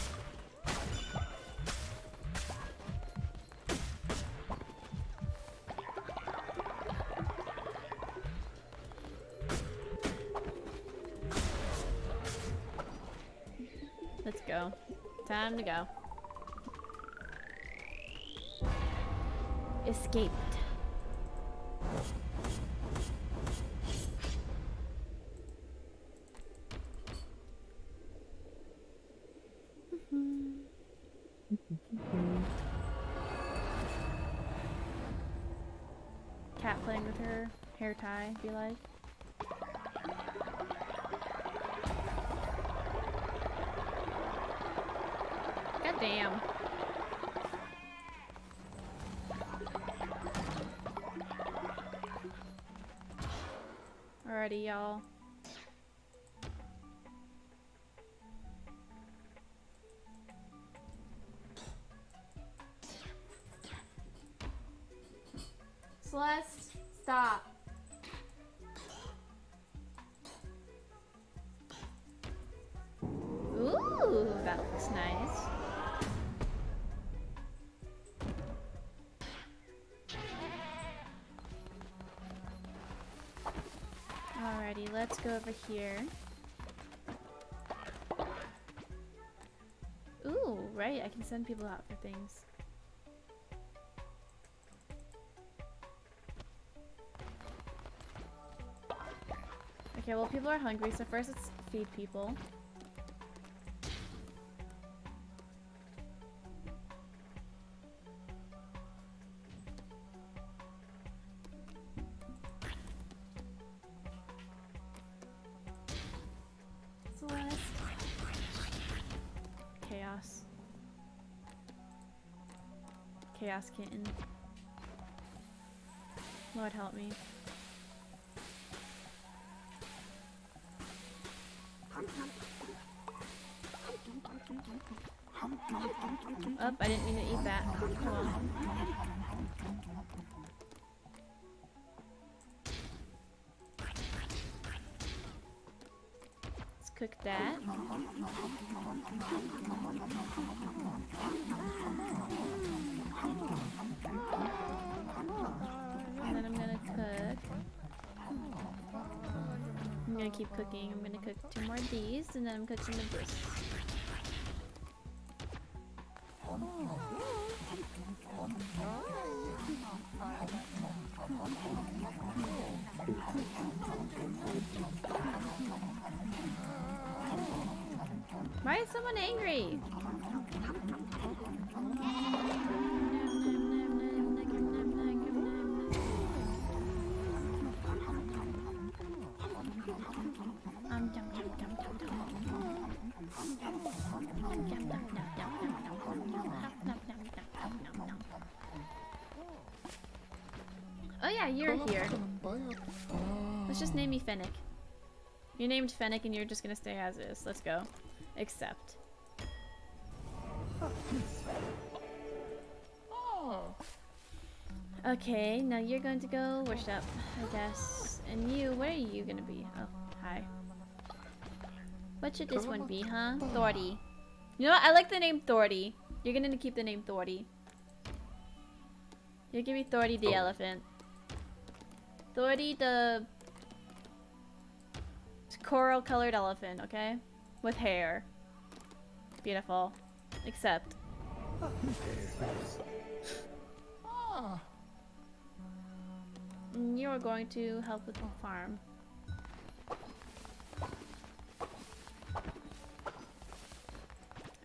Let's go. Time to go. Escaped. Cat playing with her hair tie, if you like. God damn. Alrighty, y'all. Celeste, stop. Ooh, that looks nice. Alrighty, let's go over here. Ooh, right, I can send people out for things. Okay, well people are hungry, so first let's feed people. Chaos kitten. Lord help me. Oh, I didn't mean to eat that. Come on. Let's cook that. And then I'm gonna cook. I'm gonna keep cooking. I'm gonna cook two more of these, and then I'm cooking the breast. Why is someone angry? Oh yeah, you're here. Let's just name me Fennec. You're named Fennec and you're just gonna stay as is. Let's go. Accept. Okay, now you're going to go worship, I guess. And you, where are you gonna be? Oh, hi. What should this one be, huh? Thorty. You know what? I like the name Thorty. You're gonna keep the name Thorty. You give me Thorty the oh. elephant. Thorty the coral colored elephant, okay? With hair. Beautiful. Except. You're going to help with the farm.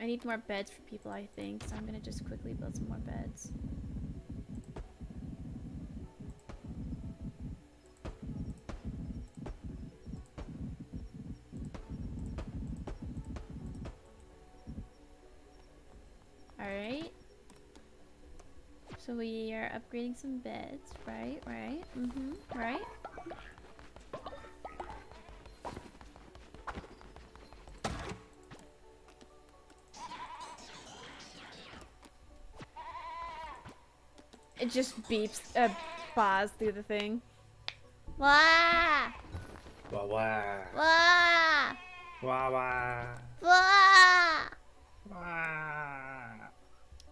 I need more beds for people, I think, so I'm gonna just quickly build some more beds. Alright. So we are upgrading some beds, right, right, mm-hmm, right? It just beeps, uh, bars through the thing. Wah! Wah wah! Wah! Wah wah! Wah! Wah!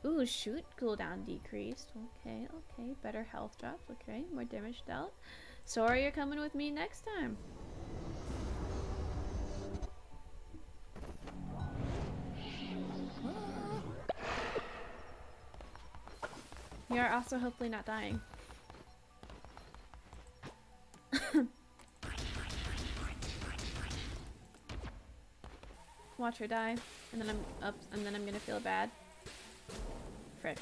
Ooh, shoot, cooldown decreased. Okay, okay, better health drops. Okay, more damage dealt. Sorry, you're coming with me next time. You're also hopefully not dying. Watch her die, and then I'm up, and then I'm gonna feel bad. Frick.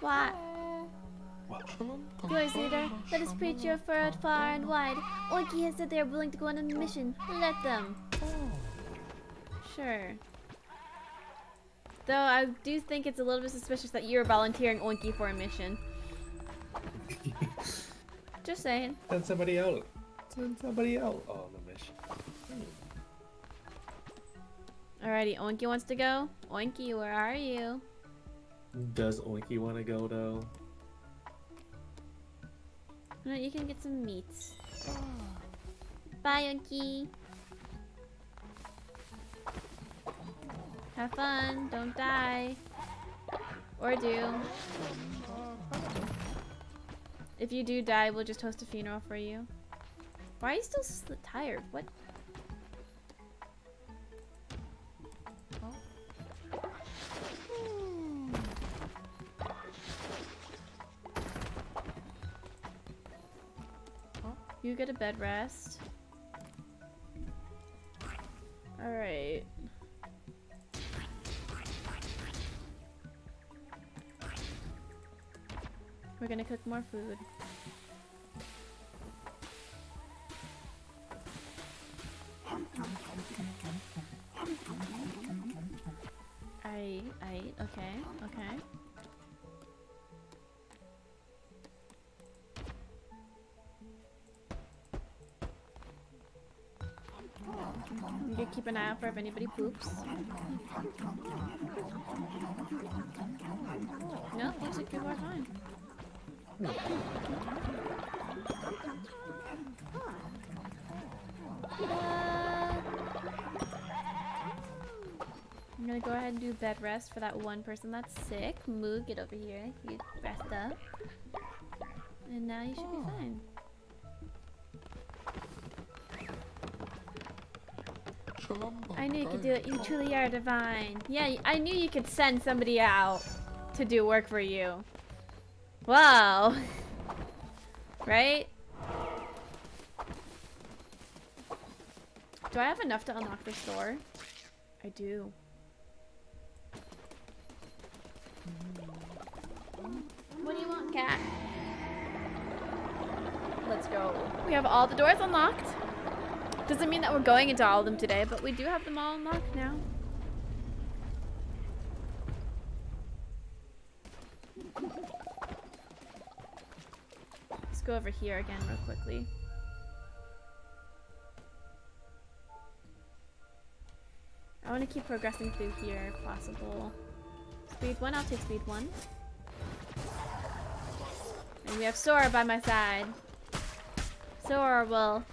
What? Yours, leader. Let us preach your word far and wide. Oinky has said they are willing to go on a mission. Let them. Sure. Though I do think it's a little bit suspicious that you're volunteering Oinky for a mission. Just saying. Send somebody else. Send somebody else on a mission. Alrighty, Oinky wants to go. Oinky, where are you? Does Oinky want to go though? No, you can get some meat. Oh. Bye, Oinky. Have fun. Don't die. Or do. If you do die, we'll just host a funeral for you. Why are you still so tired? What? You get a bed rest. Alright. We're gonna cook more food. I, I, okay, okay. You can keep an eye out for if anybody poops. No, looks like people are fine. I'm gonna go ahead and do bed rest for that one person that's sick. Moo, get over here. You rest up. And now you should be fine. I knew you could do it. You truly are divine. Yeah, I knew you could send somebody out to do work for you. Wow. Right? Do I have enough to unlock this door? I do. What do you want, cat? Let's go. We have all the doors unlocked. Doesn't mean that we're going into all of them today, but we do have them all unlocked now. Let's go over here again real quickly. I want to keep progressing through here if possible. Speed one, I'll take speed one. And we have Sora by my side. Sora will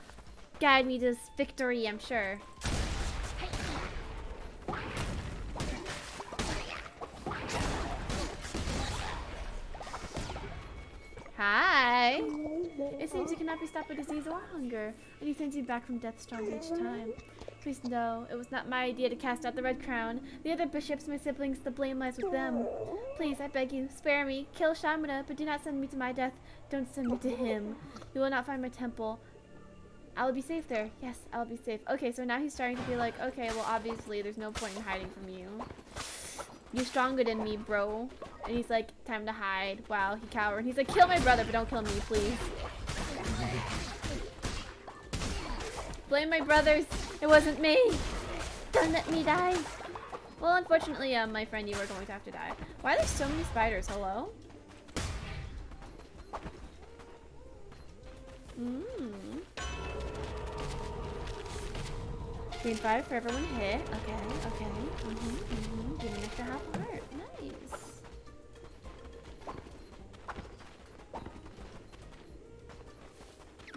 guide me to this victory, I'm sure. Hi! It seems you cannot be stopped by disease or hunger, and you send you back from death stronger each time. Please know, it was not my idea to cast out the Red Crown. The other bishops, my siblings, the blame lies with them. Please, I beg you, spare me, kill Shamira, but do not send me to my death. Don't send me to him. You will not find my temple. I'll be safe there. Yes, I'll be safe. Okay, so now he's starting to be like, okay, well, obviously, there's no point in hiding from you. You're stronger than me, bro. And he's like, time to hide. Wow, he cowered. And he's like, kill my brother, but don't kill me, please. Blame my brothers. It wasn't me. Don't let me die. Well, unfortunately, uh, my friend, you were going to have to die. Why are there so many spiders? Hello? Mmm. Green five for everyone hit. Okay, okay. Mm-hmm, mm-hmm. Give me an extra half heart. Nice.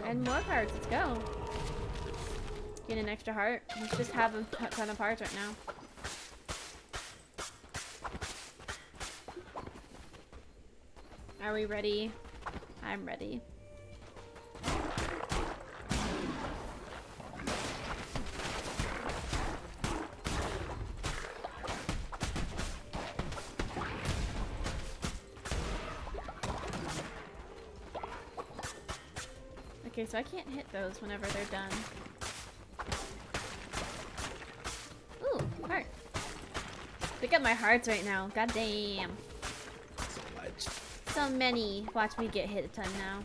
And more cards, let's go. Get an extra heart. Let's just have a ton of hearts right now. Are we ready? I'm ready. Okay, so I can't hit those whenever they're done. Ooh, heart. Look at my hearts right now. God damn. So much. So many. Watch me get hit a ton now.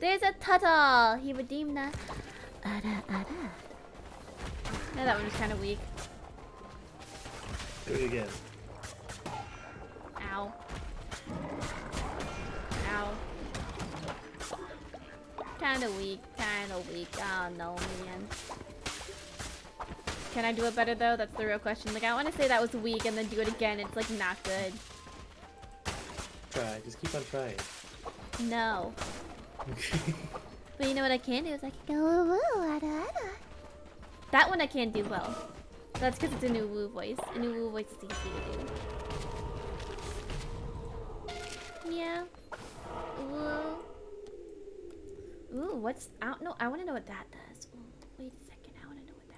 There's a turtle. He redeemed that. Ada, ada. No, that one was kind of weak. Do it again. Ow. Ow. Kinda weak, kinda weak. Oh no, man. Can I do it better though? That's the real question. Like, I want to say that was weak and then do it again. It's like not good. Try, just keep on trying. No. But you know what I can do is I can go woo woo, ada, ada. That one I can do well. That's because it's a new woo voice. A new woo voice is easy to do. Yeah. Woo. Ooh, what's... I don't know. I want to know what that does. Ooh, wait a second. I want to know what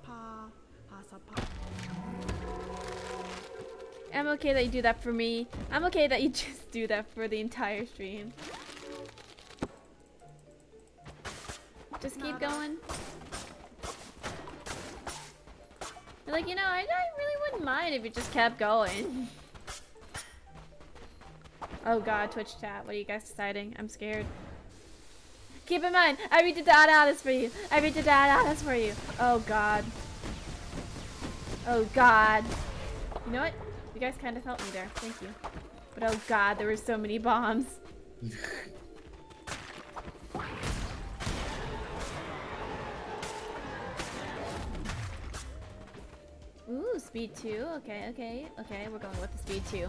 that does. Markamyo. Markapa. Hasapa. I'm okay that you do that for me. I'm okay that you just do that for the entire stream. Just keep going. Like, you know, I, I really wouldn't mind if it just kept going. Oh god, Twitch chat, what are you guys deciding? I'm scared. Keep in mind, I read the dad honest for you. I read the dad honest for you. Oh god. Oh god. You know what? You guys kind of helped me there. Thank you. But oh god, there were so many bombs. Ooh, speed two. Okay, okay, okay. We're going with the speed two.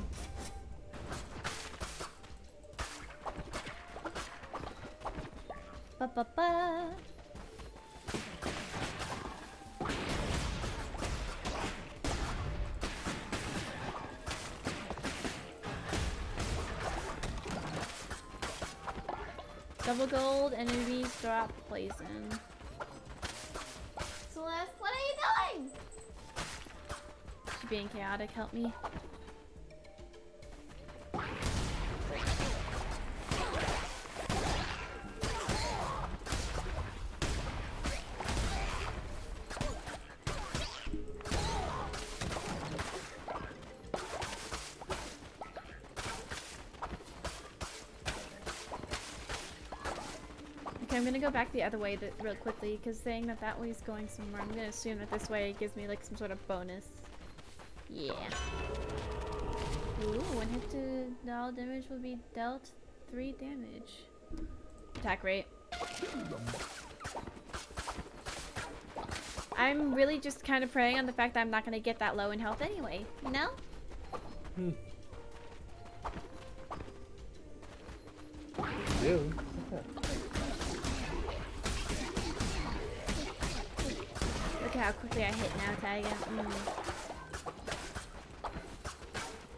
Ba ba ba. Double gold enemies drop poison. Celeste, what are you doing? Being chaotic, help me. Okay, I'm gonna go back the other way that real quickly, because saying that that way is going somewhere, I'm gonna assume that this way gives me like some sort of bonus. Yeah. Ooh, one hit to all damage will be dealt three damage. Attack rate. I'm really just kind of preying on the fact that I'm not going to get that low in health anyway, you know? Hmm. Ew. Look at how quickly I hit now, Tiger. Mm.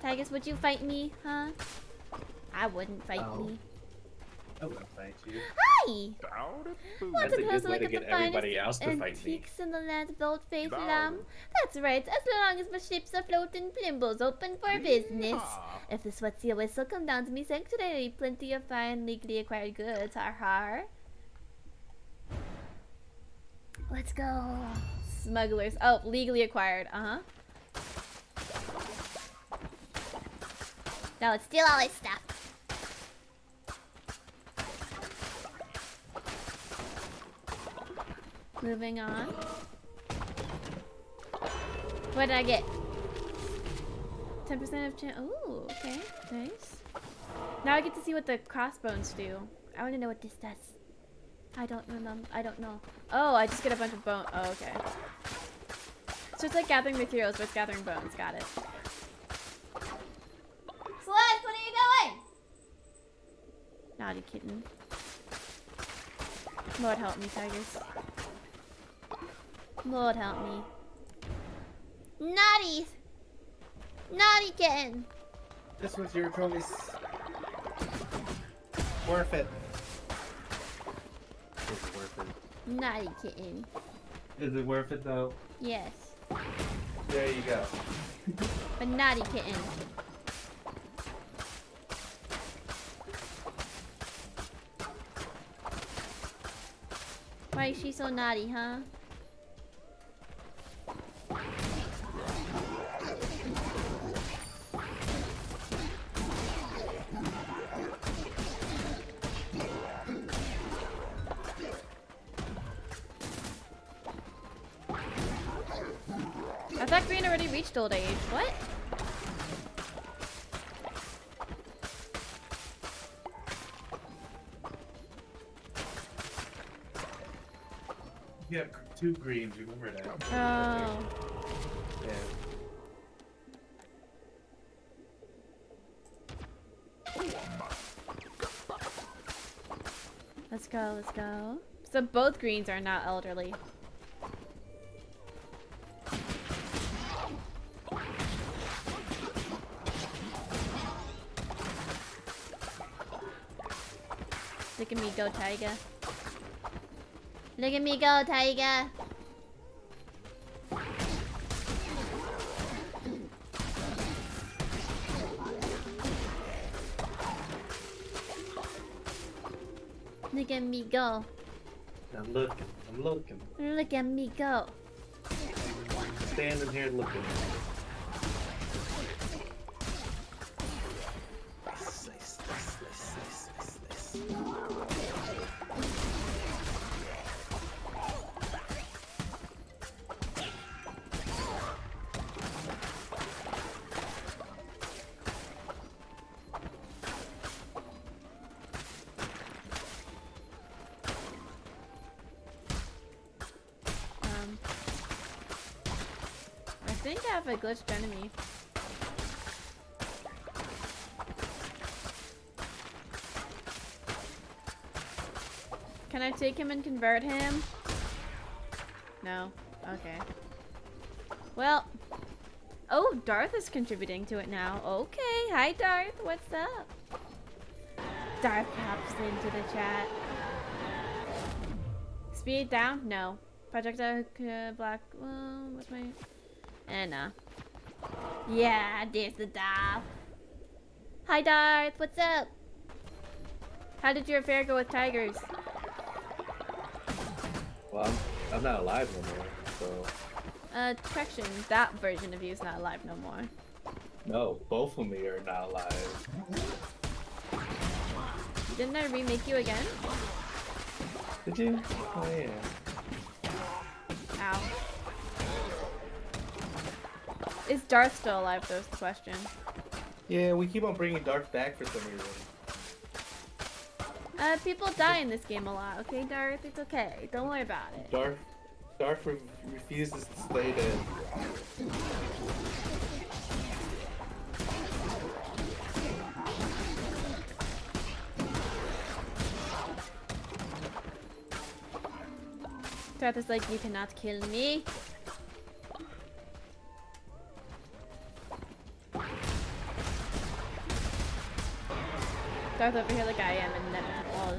Targus, would you fight me, huh? I wouldn't fight oh. me. I wouldn't fight you. Hi! That's a good way to get everybody else to fight me. In the land of old faith lamb. That's right, as long as my ships are floating, Plimbo's open for business. Yeah. If this what's your whistle come down to me sanctuary, plenty of fine legally acquired goods, har har. Let's go. Smugglers. Oh, legally acquired, uh-huh. No, let's steal all his stuff. Moving on. What did I get? ten percent of chance. Ooh, okay. Nice. Now I get to see what the crossbones do. I want to know what this does. I don't remember. I don't know. Oh, I just get a bunch of bones. Oh, okay. So it's like gathering materials, but it's gathering bones. Got it. Celeste, what are you doing? Naughty kitten. Lord help me, Tigers. Lord help me. Naughty! Naughty kitten! This was your choice. Worth it. Is it worth it? Naughty kitten. Is it worth it though? Yes. There you go. A naughty kitten. Why is she so naughty, huh? I thought Green already reached old age. What? You have two greens, remember that. Oh. Yeah. Let's go, let's go. So both greens are now elderly. Look at me go, tiger. Look at me go, tiger. Look at me go. I'm looking. I'm looking. Look at me go. Standing here looking. I glitched enemy. Can I take him and convert him? No. Okay. Well. Oh, Darth is contributing to it now. Okay. Hi, Darth. What's up? Darth pops into the chat. Speed down? No. Projectile uh, block. Uh, what's my. And uh, yeah, there's the Darth. Hi Darth, what's up? How did your affair go with Tigers? Well, I'm, I'm not alive no more, so. Uh, correction, that version of you is not alive no more. No, both of me are not alive. Didn't I remake you again? Did you? Oh yeah. Ow. Is Darth still alive, though, is the question. Yeah, we keep on bringing Darth back for some reason. Uh, people die in this game a lot, okay, Darth? It's okay. Don't worry about it. Darth, Darth re refuses to stay dead. Darth is like, you cannot kill me. Darth over here like I am and never fall.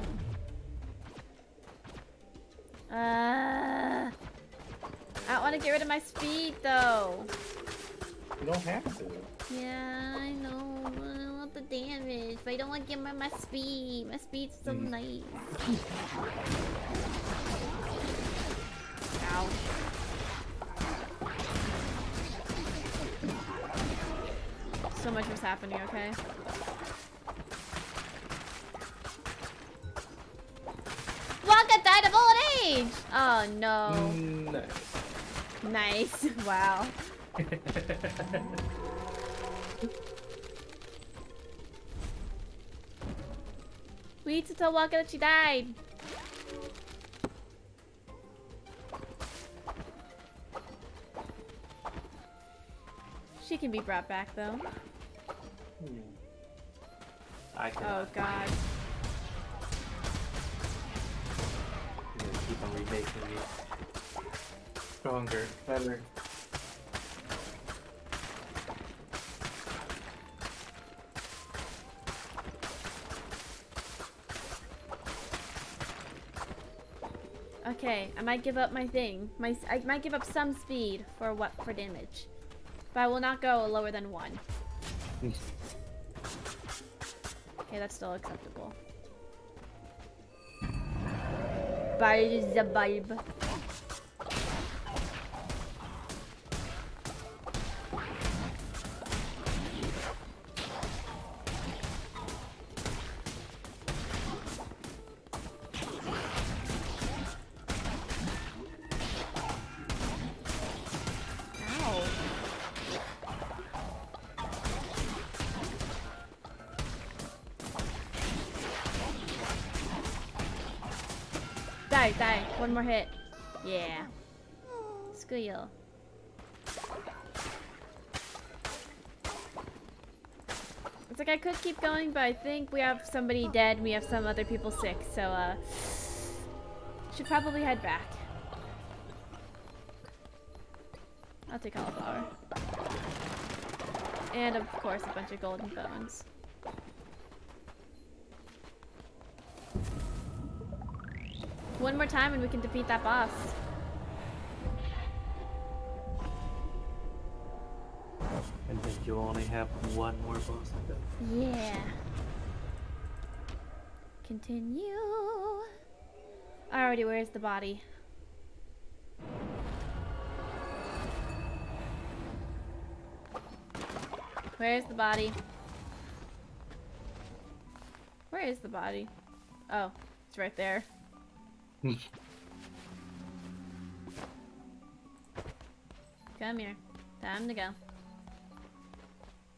Uh, I don't want to get rid of my speed though. You don't have to. Yeah, I know. I want the damage, but I don't want to give my my speed. My speed's so mm. nice. Ow. So so much was happening, okay? Wonka died of old age! Oh no. Nice. Nice. Wow. We need to tell Wonka that she died. She can be brought back, though. Hmm. I can. Oh God. You're gonna keep on remaking me stronger, better. Okay, I might give up my thing. My I might give up some speed for what for damage. But I will not go lower than one. Okay, that's still acceptable. By the vibe. Die, die. One more hit. Yeah. Screw you. It's like I could keep going, but I think we have somebody dead and we have some other people sick, so uh... should probably head back. I'll take cauliflower. And of course a bunch of golden bones. One more time and we can defeat that boss. And then you only have one more boss to go. Yeah. Continue. Alrighty, where's the body? Where's the body? Where is the body? Oh, it's right there. Come here. Time to go.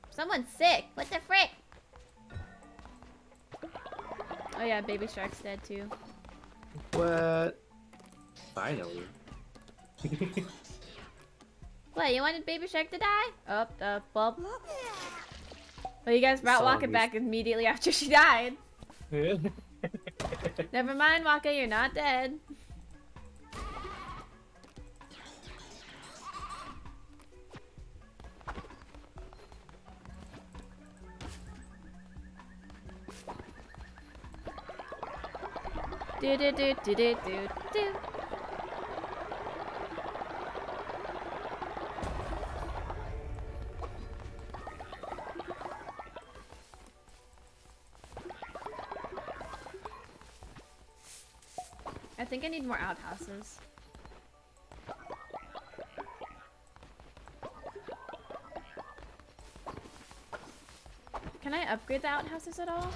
Someone's sick! What the frick? Oh yeah, baby shark's dead too. What? Finally. What, you wanted baby shark to die? Oh, uh, well. Well, you guys brought Waka back immediately after she died. Yeah. Never mind, Waka, you're not dead. Do do do do do do do. I think I need more outhouses. Can I upgrade the outhouses at all?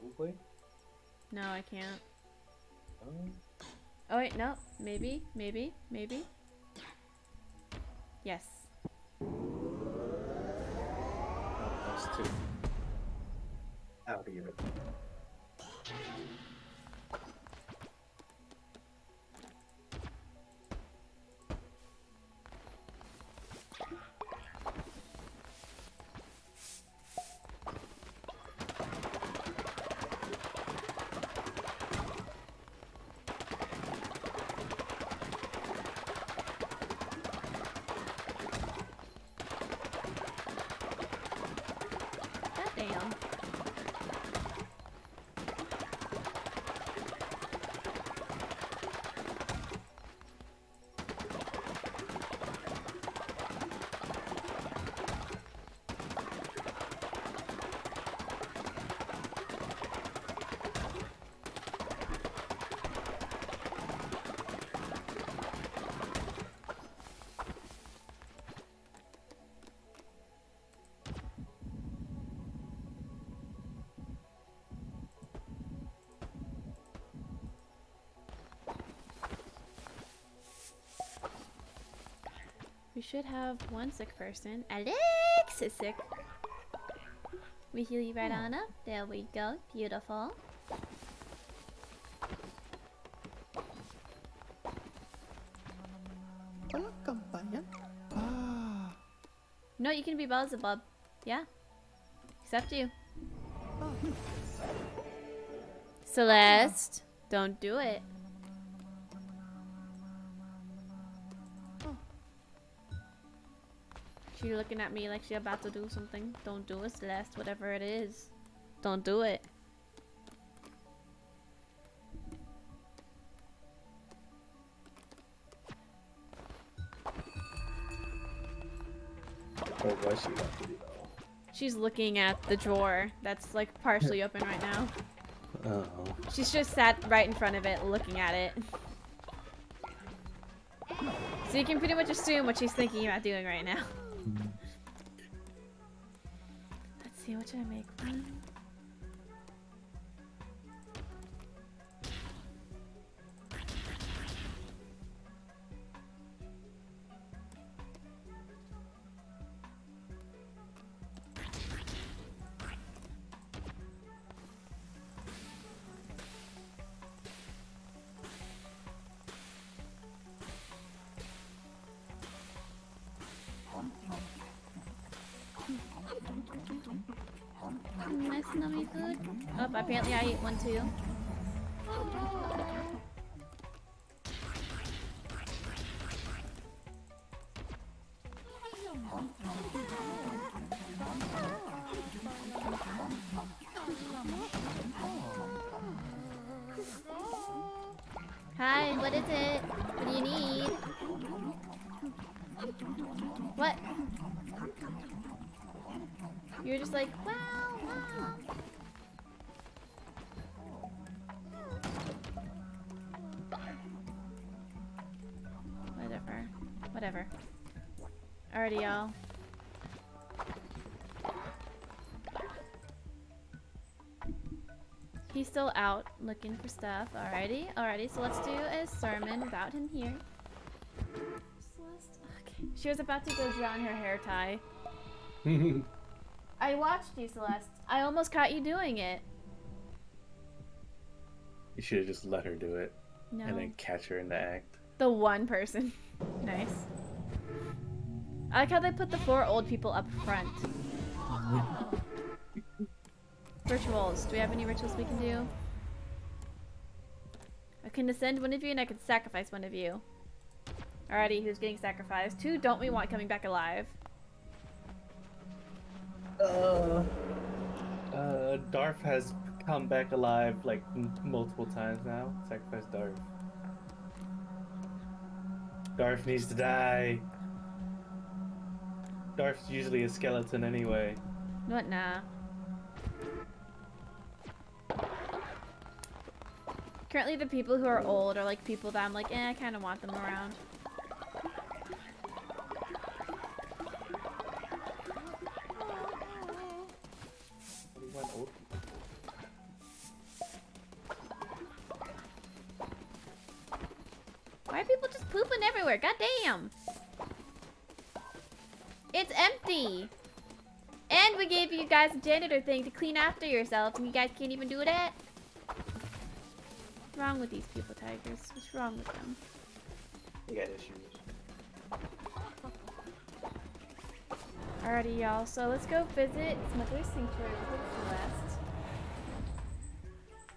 Probably. No, I can't. Um. Oh wait, no. Maybe, maybe, maybe. Yes. Outhouse two. That'll be it. We should have one sick person. Alex is sick. We heal you right on up. There we go. Beautiful. No, you can be Beelzebub. Yeah. Except you. Oh. Celeste, don't do it. She's looking at me like she's about to do something. Don't do it, Celeste. Whatever it is. Don't do it. Oh, why she got to do that one? She's looking at the drawer that's like partially open right now. Uh-oh. She's just sat right in front of it looking at it. So you can pretty much assume what she's thinking about doing right now. Let's see, what should I make? One. Nice nummy food. Oh, apparently I ate one too. Hi, what is it? What do you need? What? You're just like, wow, wow. Whatever. Whatever. Alrighty, y'all. He's still out looking for stuff. Alrighty, alrighty. So let's do a sermon about him here. Okay. She was about to go drown her hair tie. I watched you, Celeste. I almost caught you doing it. You should have just let her do it. No. And then catch her in the act. The one person. Nice. I like how they put the four old people up front. Rituals. Do we have any rituals we can do? I can ascend one of you and I can sacrifice one of you. Alrighty, who's getting sacrificed? Who don't we want coming back alive? Uh, uh, Darf has come back alive like m multiple times now. Sacrifice Darf. Darf needs to die. Darf's usually a skeleton anyway. What nah. Currently the people who are old are like people that I'm like, eh, I kind of want them around. Why are people just pooping everywhere? God damn! It's empty! And we gave you guys a janitor thing to clean after yourselves and you guys can't even do that? What's wrong with these people, Tigers? What's wrong with them? They got issues. Alrighty, y'all. So let's go visit Smuggler's Sanctuary with Celeste.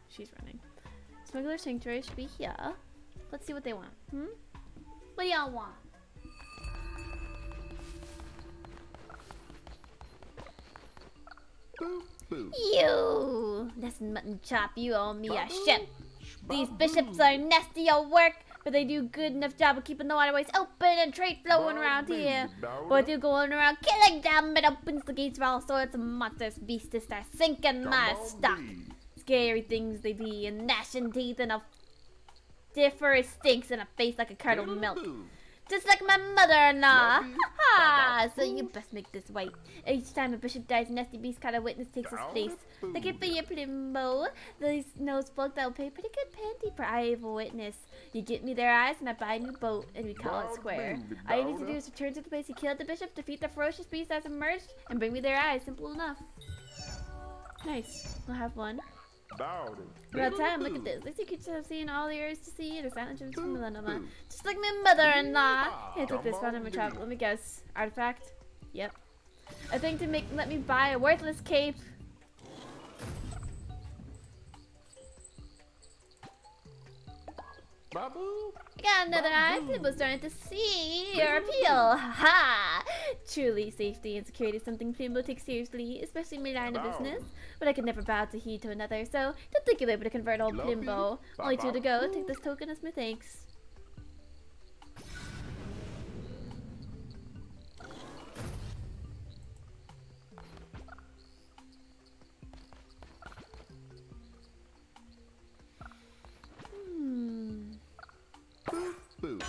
She's running. Smuggler's Sanctuary should be here. Let's see what they want. Hmm? What do y'all want? Boo, boo. You! That's mutton chop. You owe me a ship. These bishops are nasty old work, but they do good enough job of keeping the waterways open and trade flowing around here. But they're going around killing them. It opens the gates for all sorts of monsters, beasts to start sinking my stock. Scary things they be, and gnashing teeth and a different stinks in a face like a curdled milk. Just like my mother-in-law. Ha! So you best make this white. Each time a bishop dies, a nasty beast called a witness takes his place. Looking for your Plimbo. These nose folk that will pay pretty good panty for eye of a witness. You get me their eyes and I buy a new boat and we call it square. All you need to do is return to the place you killed the bishop, defeat the ferocious beast that's emerged, and bring me their eyes. Simple enough. Nice. We'll have one. About time, look at this. Looks like you just have seen all the areas to see. The silent gems from Millennium. Just like my mother-in-law. Hey, I took this one in my trap. Let me guess. Artifact? Yep. A thing to make let me buy a worthless cape. Babu. I got another eye. People starting to see your appeal. Ha! Truly, safety and security is something Plimbo takes seriously, especially in my line of business. But I could never bow to heed to another, so don't think you'll be able to convert old Plimbo. Only two to go. Take this token as my thanks. Hmm. Boo.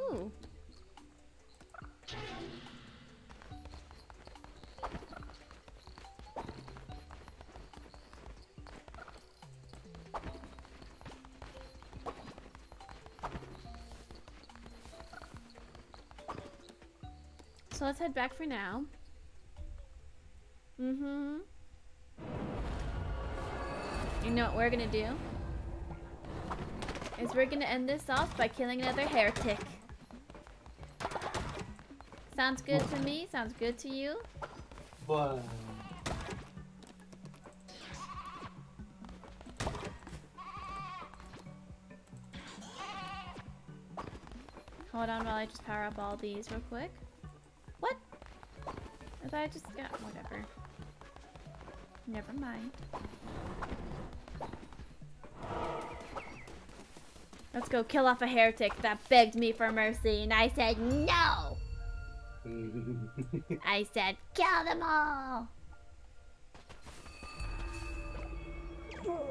Ooh. So let's head back for now. Mm-hmm. You know what we're gonna do? Is we're gonna end this off by killing another heretic. Sounds good to me, sounds good to you. Whoa. Hold on while I just power up all these real quick. What? I thought I just got whatever. Never mind. Let's go kill off a heretic that begged me for mercy, and I said no! I said kill them all!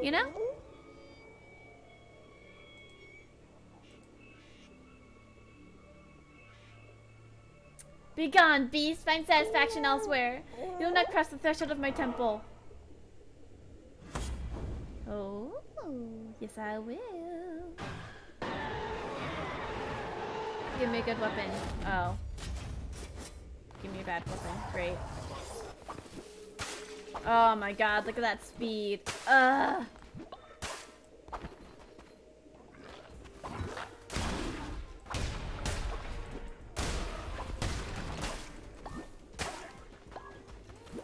You know? Be gone, beast! Find satisfaction elsewhere! You will not cross the threshold of my temple! Oh, yes I will! Give me a good weapon. Oh. Give me a bad weapon. Great. Oh my god, look at that speed! Ugh!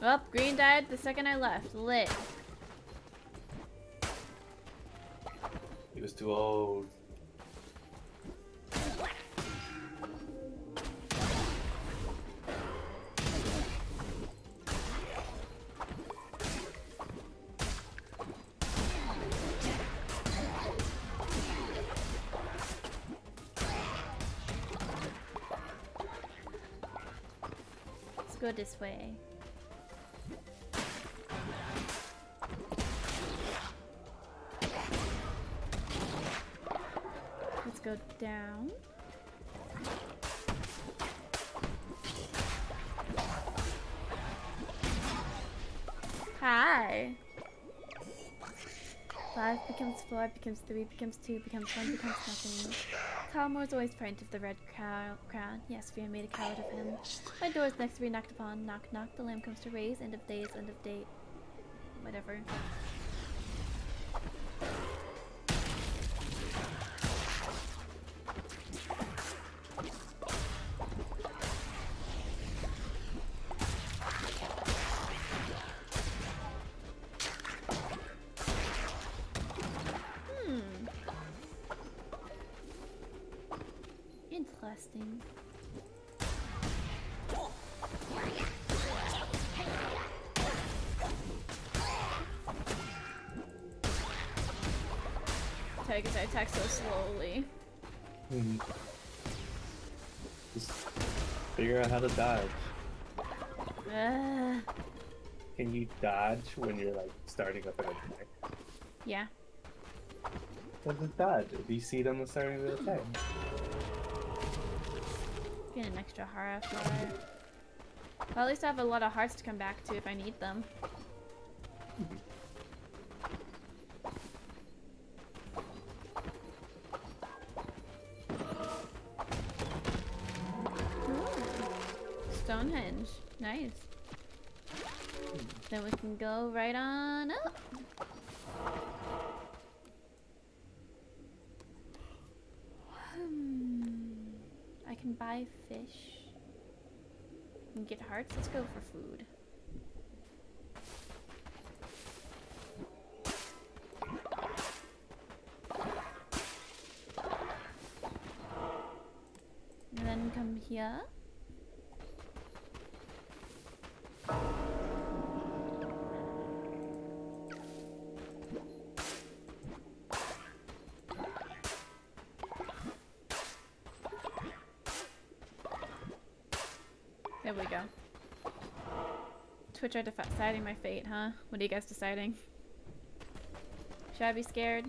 Well, green died the second I left. Lit. He was too old. Let's go this way. Go down. Hi. Five becomes four, becomes three, becomes two, becomes one, becomes nothing. Calmore's always frightened of the red crow crown. Yes, fear made a coward of him. My door's next to be knocked upon. Knock, knock, the lamb comes to raise. End of days, end of date. Whatever. attack is I attack so slowly. Hmm. Just figure out how to dodge. Uh. Can you dodge when you're like starting up an attack? Yeah. Doesn't dodge if you see them starting the attack. Get an extra heart after that. Well, at least I have a lot of hearts to come back to if I need them. Hmm. Stonehenge. Nice. Then we can go right on up. Hmm. I can buy fish. I can get hearts. Let's go for food. And then come here. There we go. Twitch are deciding my fate, huh? What are you guys deciding? Should I be scared?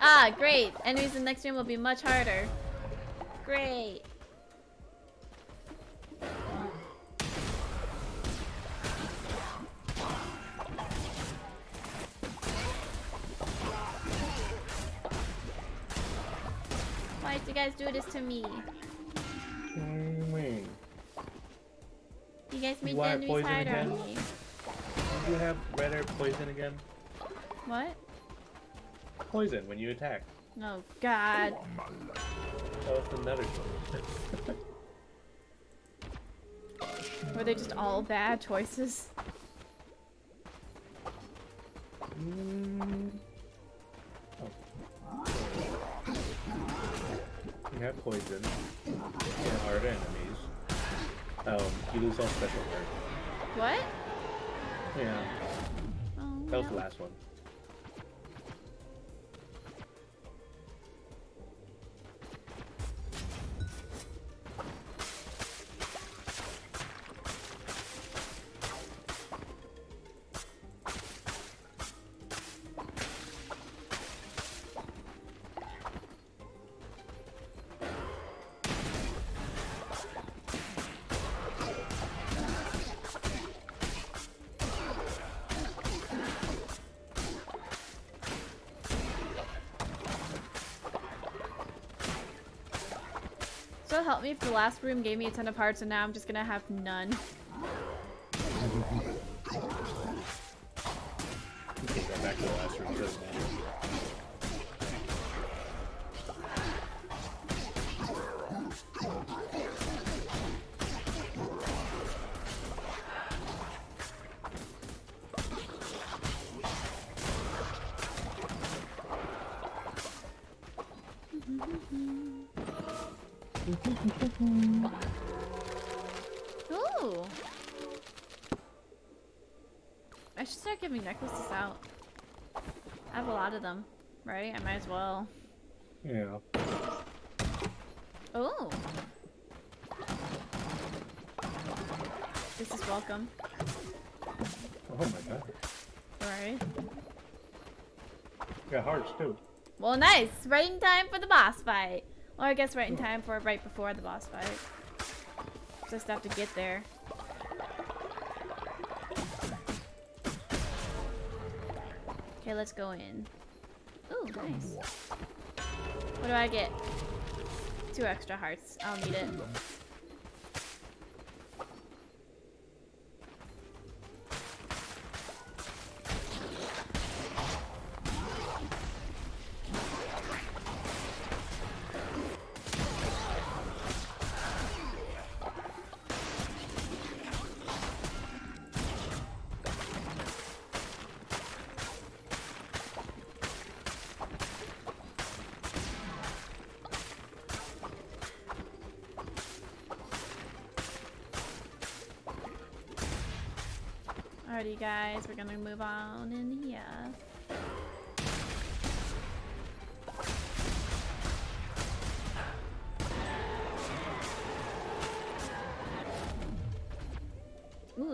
Ah, great! Enemies in the next room will be much harder. Great! Why did you guys do this to me? You guys made the enemies harder on me. Did you have red herb poison again? What? Poison when you attack. Oh god. That was another choice. Were they just all bad choices? Mm. Oh. You have poison. You have harder enemies. Um, you lose all special cards. What? Yeah. Oh, that was no. the last one. Help me if the last room gave me a ton of hearts and now I'm just gonna have none. You can go back to the last room, doesn't necklaces out. I have a lot of them, right? I might as well. Yeah. Oh. This is welcome. Oh my god. Alright. Got hearts too. Well, nice! Right in time for the boss fight. Or I guess right in time for right before the boss fight. Just have to get there. Okay, let's go in. Ooh, nice. What do I get? Two extra hearts. I'll need it. Guys, we're gonna move on in here.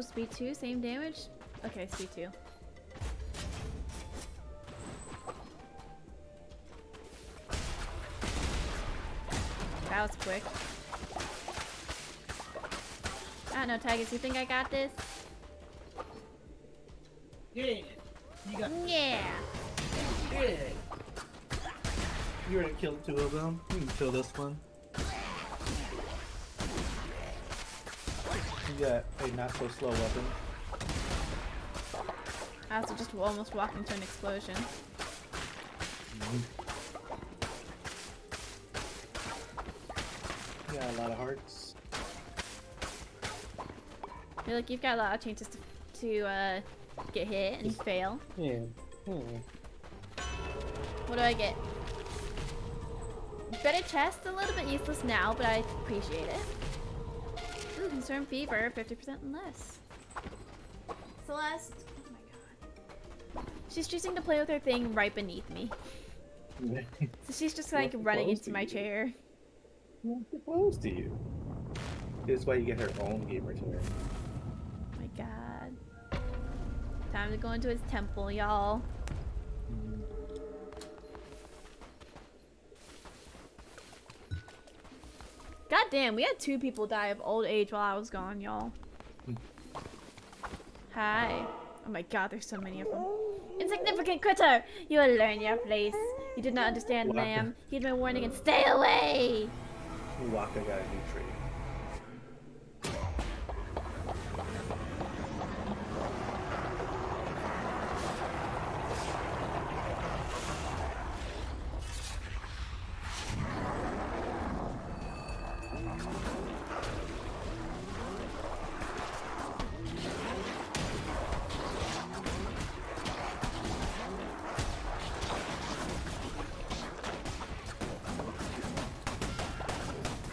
speed two, same damage? Okay, speed two. That was quick. I don't know, Targus, you think I got this? Yeah! You got this. Yeah! Yeah! You already killed two of them. You can kill this one. You got a not so slow weapon. I also just almost walked into an explosion. Mm-hmm. You got a lot of hearts. I feel like you've got a lot of chances to, to uh, get hit and just, fail. Yeah. Hmm. What do I get? Better chest, a little bit useless now, but I appreciate it. Ooh, concern fever, fifty percent less. Celeste, oh my god. She's choosing to play with her thing right beneath me. So she's just like running into my chair. What's close to you? That's why you get her own gamer chair. Oh my god. Time to go into his temple, y'all. God damn, we had two people die of old age while I was gone, y'all. Hi. Oh my god, there's so many of them. Insignificant critter! You will learn your place. You did not understand, ma'am. He'd been warning and stay away! Waka got a new tree.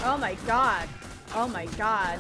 Oh my god. Oh my god.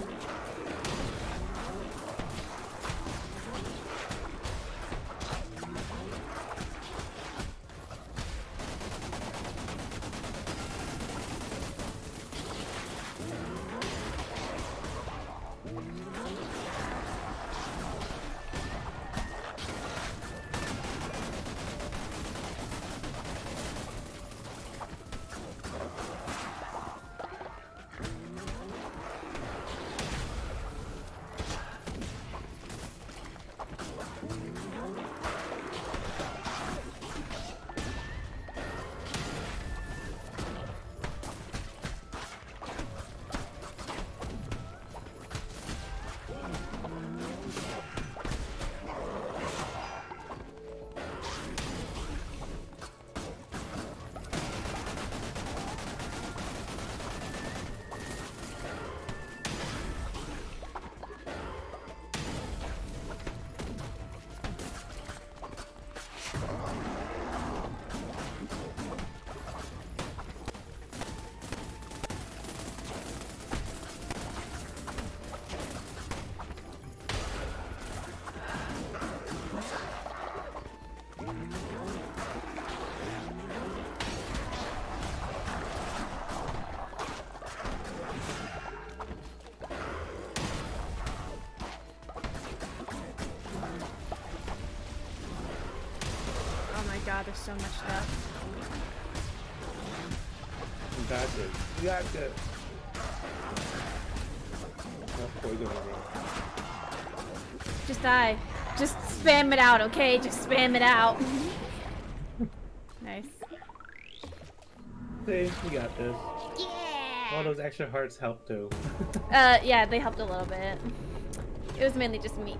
God, there's so much stuff. You got this. You got this. Just die. Just spam it out, okay? Just spam it out. Nice. See, you got this. Yeah! All those extra hearts helped too. uh, yeah, they helped a little bit. It was mainly just me.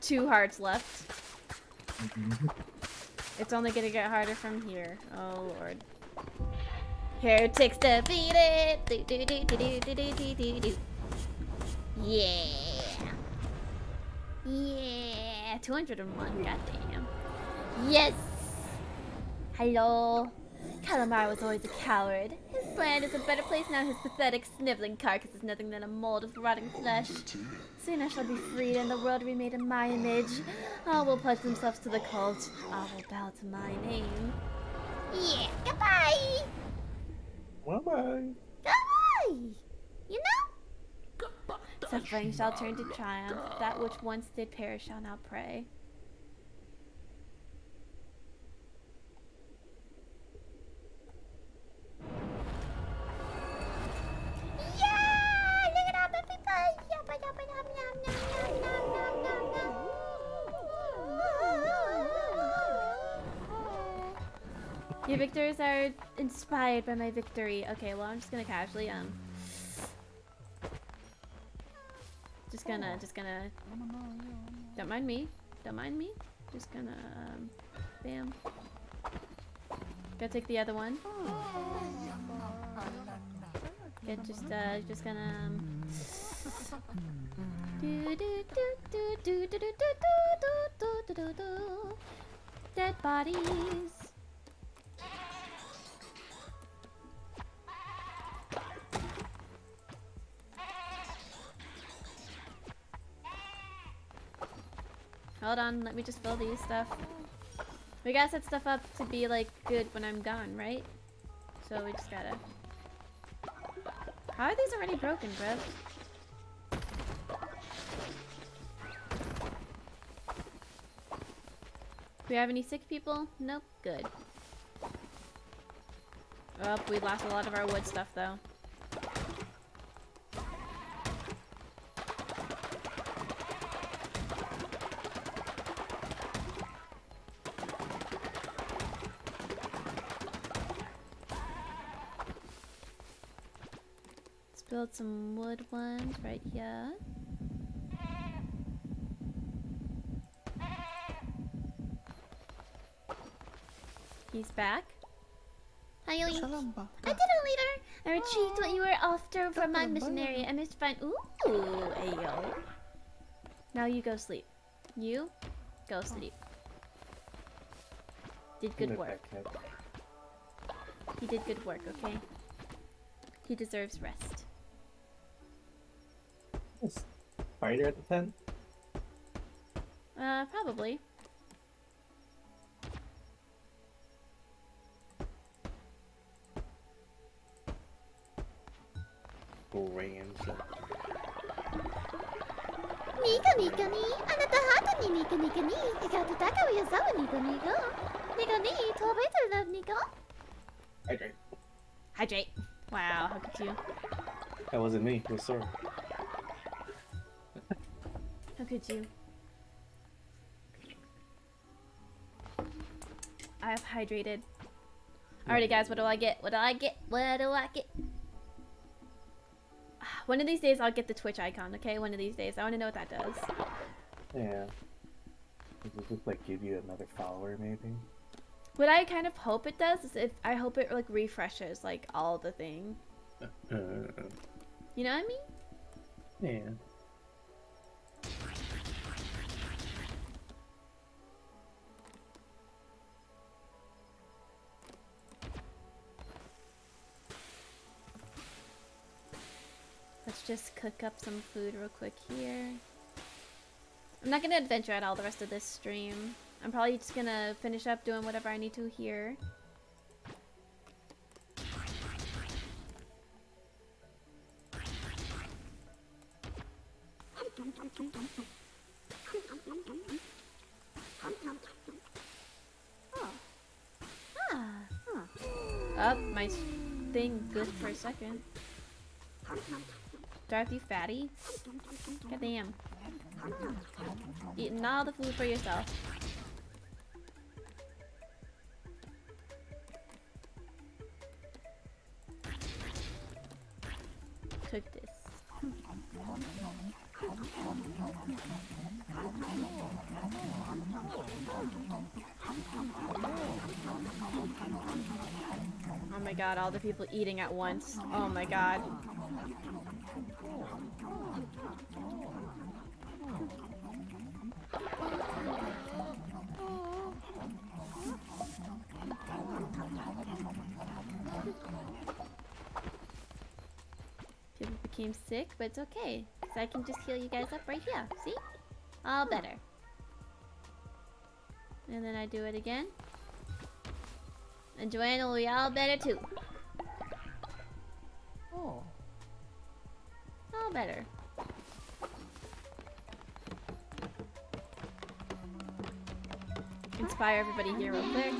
Two hearts left. Mm-hmm. It's only gonna get harder from here. Oh lord. Her ticks defeated. Do, do, do, do, do, do, do, do, do. Yeah. Yeah. two hundred and one. Goddamn. Yes. Hello. Calamari was always a coward. His land is a better place now. His pathetic sniveling carcass is nothing than a mold of rotting flesh. Soon I shall be freed and the world remade in my image. All will pledge themselves to the cult. All will bow to my name. Yeah, goodbye! Bye-bye! Goodbye! You know? Suffering shall turn to triumph. That which once did perish shall now pray. Your victors are inspired by my victory. Okay, well I'm just gonna casually um Just gonna just gonna don't mind me. Don't mind me. Just gonna um bam. Go take the other one. Good, just uh just gonna um do do do do do do do do do do do dead bodies. Hold on, let me just fill these stuff. We gotta set stuff up to be like good when I'm gone, right? So we just gotta... How are these already broken, bro? Do we have any sick people? Nope, good. Oh, we lost a lot of our wood stuff though. Build some wood ones right here. He's back. Hi, Oinky. I did it, leader. I retrieved what you were after from my missionary. I missed fine. Ooh, ayo. Now you go sleep. You go sleep. Did good work. He did good work. Okay. He deserves rest. Is Hydre at the tent? Uh, probably. Ransom. Nika nika ni, anata hata ni nika nika ni, igato taka wa yazawa nika nika. Nika ni, twelve meters love nika. Hydrate. Hydrate. Wow, how could you? That wasn't me, it was Sora. How could you? I have hydrated. Alrighty guys, what do I get? What do I get? What do I get? One of these days I'll get the Twitch icon, okay? One of these days. I want to know what that does. Yeah. Does it just like give you another follower maybe? What I kind of hope it does is if I hope it like refreshes like all the thing. Uh, you know what I mean? Yeah. Let's just cook up some food real quick here. I'm not gonna adventure at all the rest of this stream. I'm probably just gonna finish up doing whatever I need to here. Oh. Ah. Huh. Up my thing good for a second. Darth, you fatty? Goddamn. Eating all the food for yourself. Cook this. Oh my god, all the people eating at once. Oh my god. People became sick, but it's okay. So I can just heal you guys up right here. See? All better. And then I do it again. And Joanna will be all better too. Oh. All better. Inspire everybody here real quick.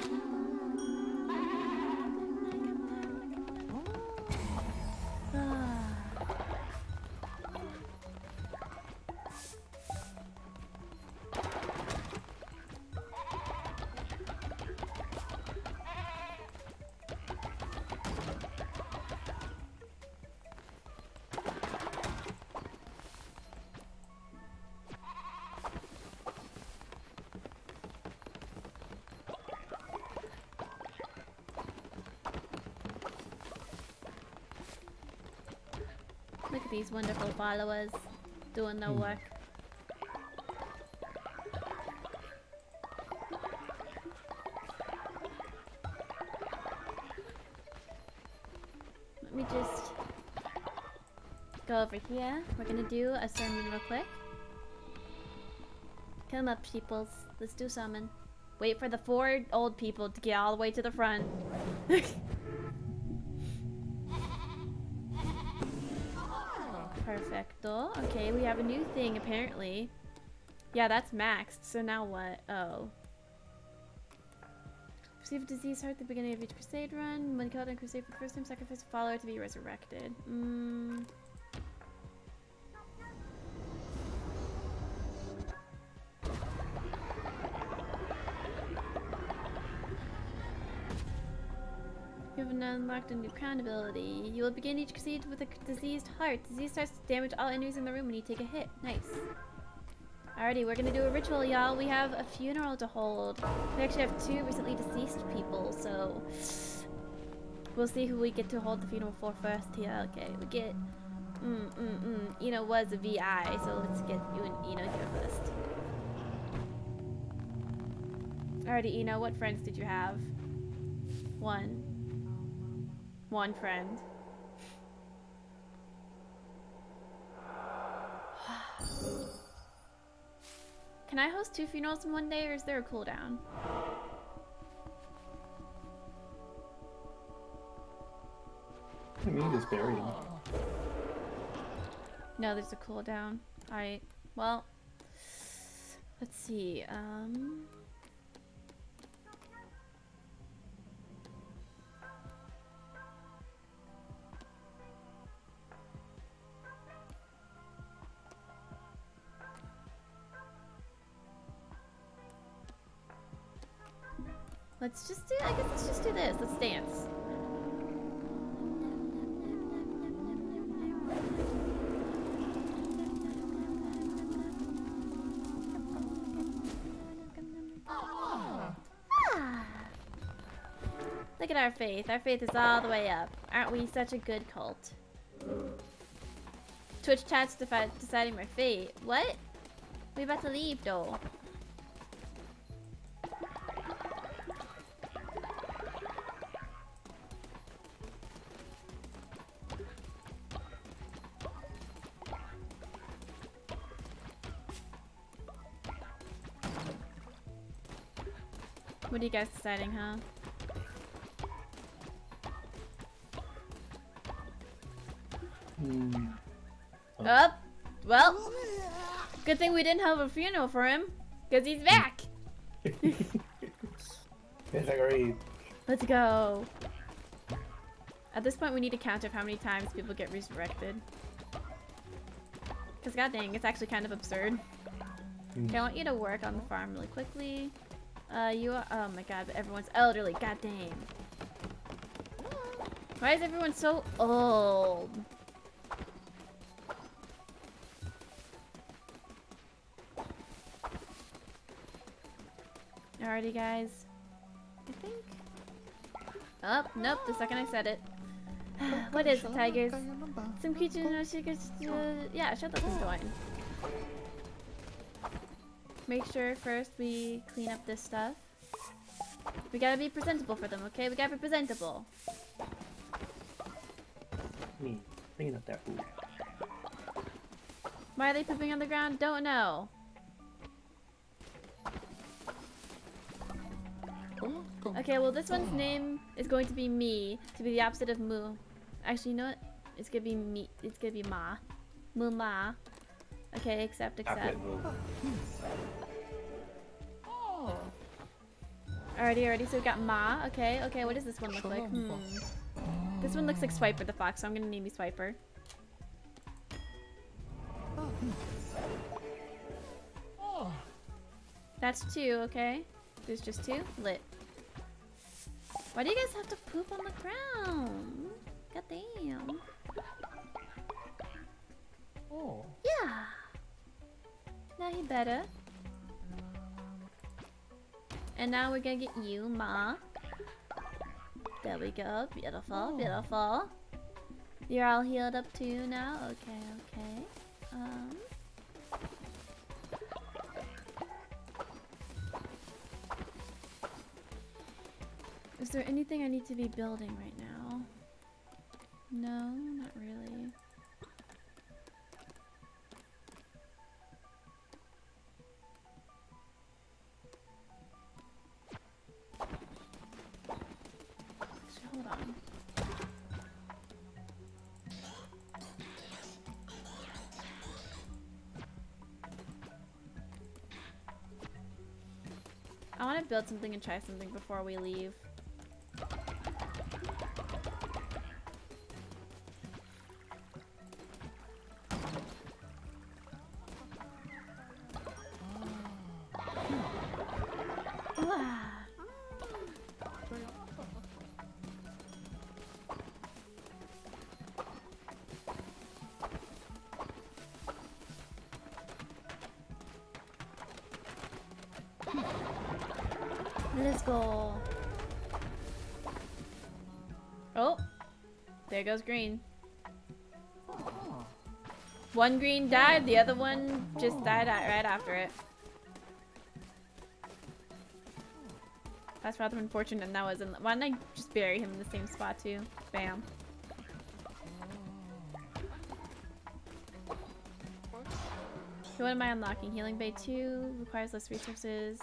These wonderful followers doing their work. Let me just go over here. We're gonna do a sermon real quick. Come up, sheeples. Let's do sermon. Wait for the four old people to get all the way to the front. Perfecto. Okay, we have a new thing apparently. Yeah, that's maxed. So now what? Oh. Receive disease heart at the beginning of each crusade run. When killed in crusade for the first time, sacrifice a follower to be resurrected. Mm. You have unlocked a new crown ability. You will begin each crusade with a diseased heart. Disease starts to damage all enemies in the room when you take a hit. Nice. Alrighty, we're gonna do a ritual, y'all. We have a funeral to hold. We actually have two recently deceased people, so... we'll see who we get to hold the funeral for first here. Yeah, okay, we get... Mm, mm, mm. Eno was a V I, so let's get you and Eno here first. Alrighty, Eno, what friends did you have? One. One friend. Can I host two funerals in one day, or is there a cooldown? What do you mean just bury him? No, there's a cooldown. Alright, well, let's see. Um. Let's just do, I guess let's just do this. Let's dance. Ah. Look at our faith. Our faith is all the way up. Aren't we such a good cult? Twitch chat's defi deciding my fate. What? We about to leave, though. What are you guys deciding, huh? Mm. Oh. Oh, well, good thing we didn't have a funeral for him, because he's back! Let's go! At this point, we need to count up how many times people get resurrected. Because god dang, it's actually kind of absurd. Mm. Okay, I want you to work on the farm really quickly. Uh, you are- oh my god, but everyone's elderly, god damn. Why is everyone so old? Alrighty, guys. I think. Oh, nope, the second I said it. What is it, tigers? Some creatures no secrets to... Yeah, shut the pistol wine. Make sure first we clean up this stuff. We gotta be presentable for them, okay? We gotta be presentable. Me, clean up that food. Why are they pooping on the ground? Don't know. Okay, well this one's name is going to be me, to be the opposite of Moo. Actually, you know what? It's gonna be me. It's gonna be Ma. Moo Ma. Okay, accept, accept. Oh. Alrighty, alrighty. So we got Ma. Okay, okay. What does this one look like? Hmm. This one looks like Swiper the Fox, so I'm gonna name you Swiper. Oh. That's two. Okay. There's just two. Lit. Why do you guys have to poop on the ground? God damn. Oh. Yeah. Now you better. And now we're gonna get you, Ma. There we go. Beautiful, oh. beautiful. You're all healed up too now? Okay, okay. Um. Is there anything I need to be building right now? No, not really. Actually, hold on. I want to build something and try something before we leave. Goes green. Oh. One green died, the other one just died right after it. That's rather unfortunate, and that wasn't. Why didn't I just bury him in the same spot too? Bam. So what am I unlocking? Healing Bay two requires less resources.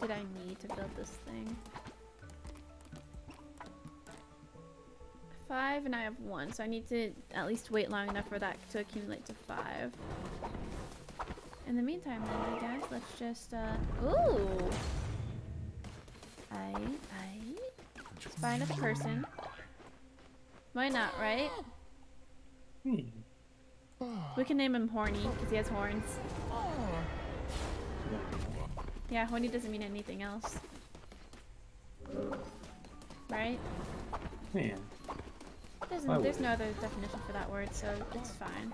Did I need to build this thing? Five, and I have one, so I need to at least wait long enough for that to accumulate to five. In the meantime, then, I guess, let's just, uh... Ooh! I, I... Spy another person. Why not, right? We can name him Horny, because he has horns. Yeah, horny doesn't mean anything else. Right? Yeah. There's, an, there's no other definition for that word, so it's fine.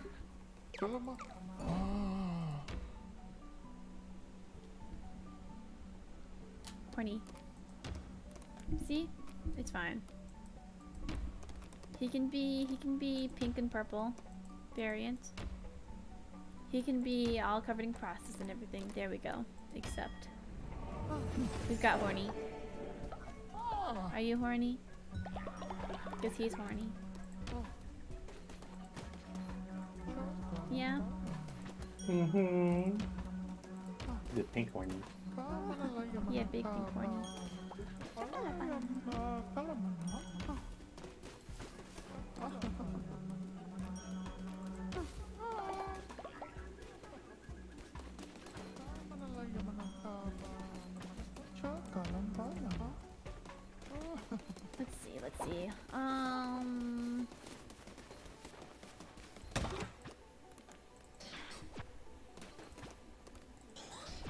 Horny. See? It's fine. He can be, he can be pink and purple variant. He can be all covered in crosses and everything. There we go. Except we've got Horny. Are you horny? Because he's horny. Yeah. Mm-hmm. The pink horny. Yeah, big pink horny. Let's see, let's see. Um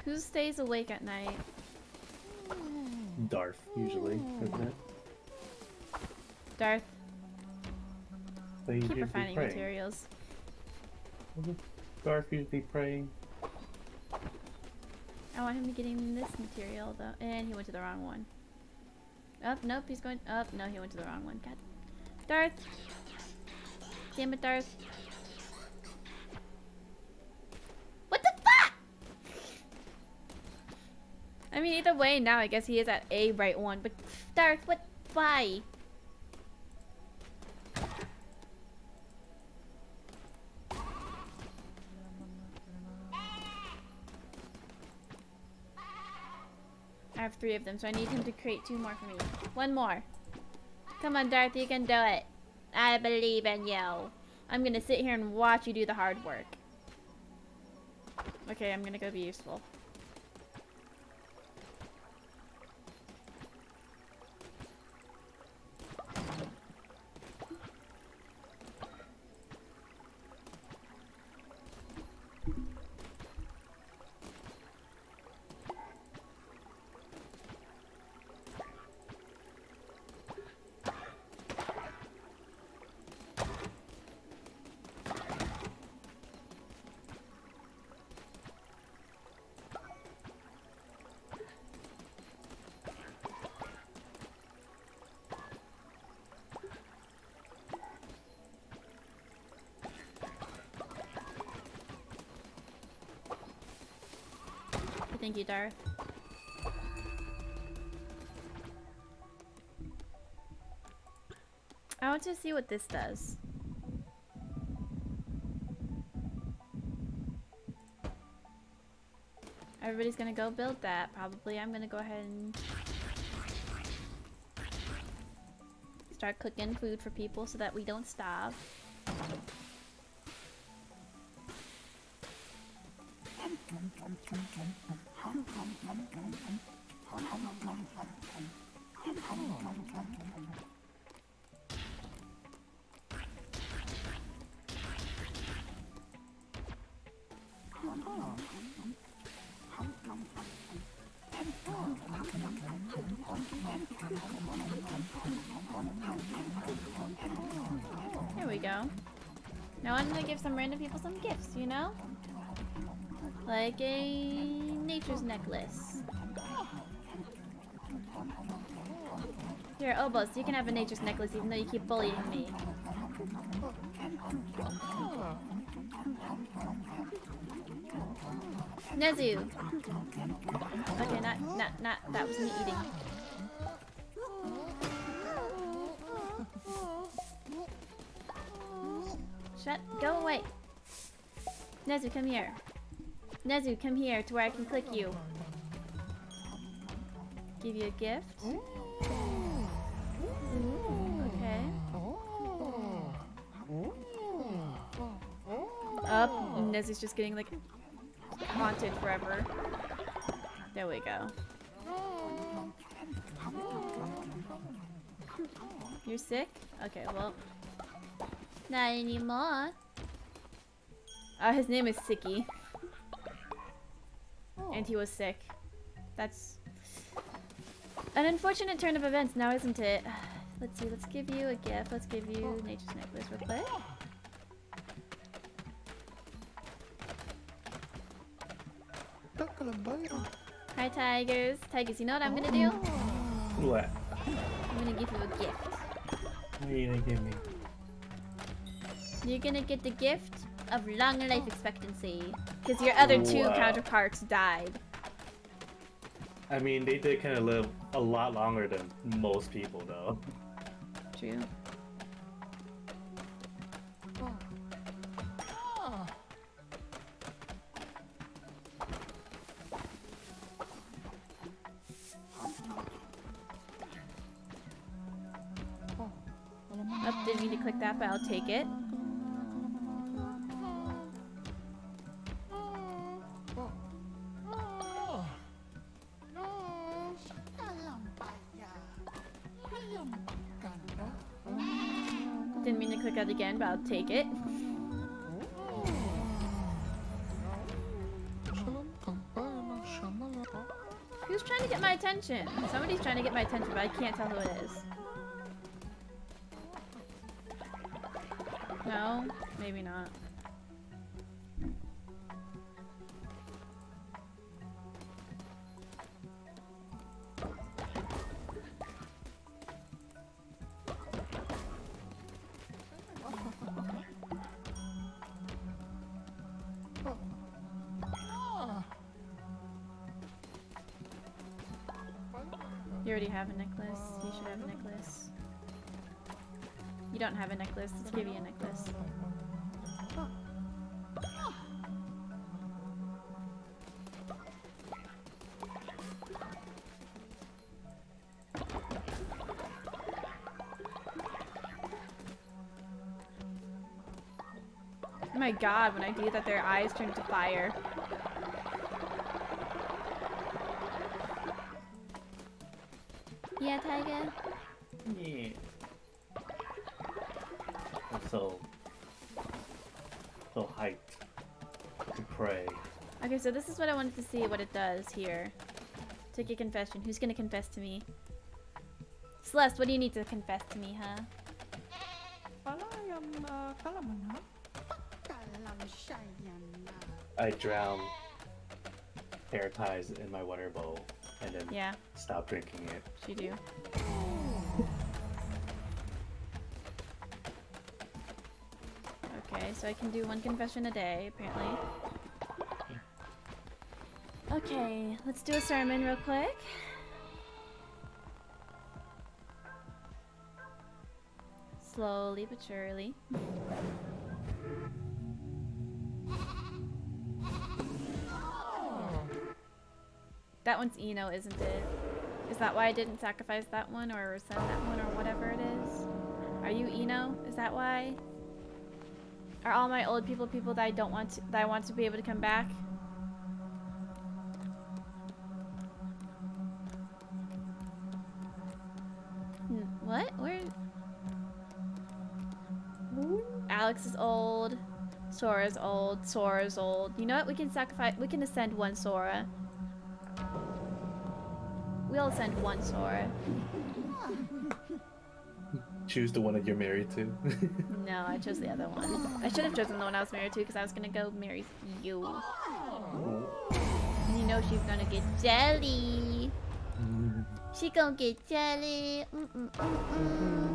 Who stays awake at night? Darth, usually, isn't it? Darth. So you keep refining materials. Darth usually praying. I want him to get in this material, though. And he went to the wrong one. Up, oh, nope, he's going. Up, oh, no, he went to the wrong one. God. Darth! Damn it, Darth. I mean, either way, now I guess he is at a right one, but Darth, what? Why? I have three of them, so I need him to create two more for me. One more. Come on, Darth, you can do it. I believe in you. I'm gonna sit here and watch you do the hard work. Okay, I'm gonna go be useful. Thank you, Darth. I want to see what this does. Everybody's gonna go build that, probably. I'm gonna go ahead and start cooking food for people so that we don't starve. Here we go. Now I'm gonna give some random people some gifts, you know? Like a nature's necklace. Here, Obos, you can have a nature's necklace even though you keep bullying me. Nezu! Okay, not, not, not, that was me eating. Shut, go away! Nezu, come here. Nezu, come here to where I can click you. Give you a gift. Okay. Up. Nezu's just getting like haunted forever. There we go. You're sick? Okay, well. Not anymore. Uh, his name is Sicky. And he was sick. That's an unfortunate turn of events now, isn't it? Let's see, let's give you a gift. Let's give you nature's necklace real quick. Hi, tigers. Tigers, you know what I'm gonna do? What? I'm gonna give you a gift. What are you gonna give me? You're gonna get the gift of long life expectancy. Because your other two wow. counterparts died. I mean, they did kind of live a lot longer than most people, though. True. Oh. didn't mean to click that, but I'll take it. Didn't mean to click that again, but I'll take it. Who's trying to get my attention? Somebody's trying to get my attention, but I can't tell who it is. No? Maybe not. You already have a necklace. You should have a necklace. You don't have a necklace. Let's give you a necklace. Oh my god, when I do that, their eyes turn to fire. Yeah, Tiger? Yeah. I'm so... so hyped to pray. Okay, so this is what I wanted to see, what it does here. Take a confession. Who's gonna confess to me? Celeste, what do you need to confess to me, huh? I drown hair ties in my water bowl. And then yeah. Stop drinking it. She do. Okay, so I can do one confession a day, apparently. Okay, let's do a sermon real quick. Slowly but surely. That one's Eno, isn't it? Is that why I didn't sacrifice that one or send that one or whatever it is? Are you Eno? Is that why? Are all my old people people that I don't want to, that I want to be able to come back? What? Where? Alex is old. Sora's old. Sora's old. You know what? We can sacrifice. We can ascend one Sora. We'll send one Sora. Choose the one that you're married to. No, I chose the other one. I should have chosen the one I was married to because I was gonna go marry you. Oh. You know she's gonna get jelly. Mm. She gonna get jelly. Mm -mm -mm -mm.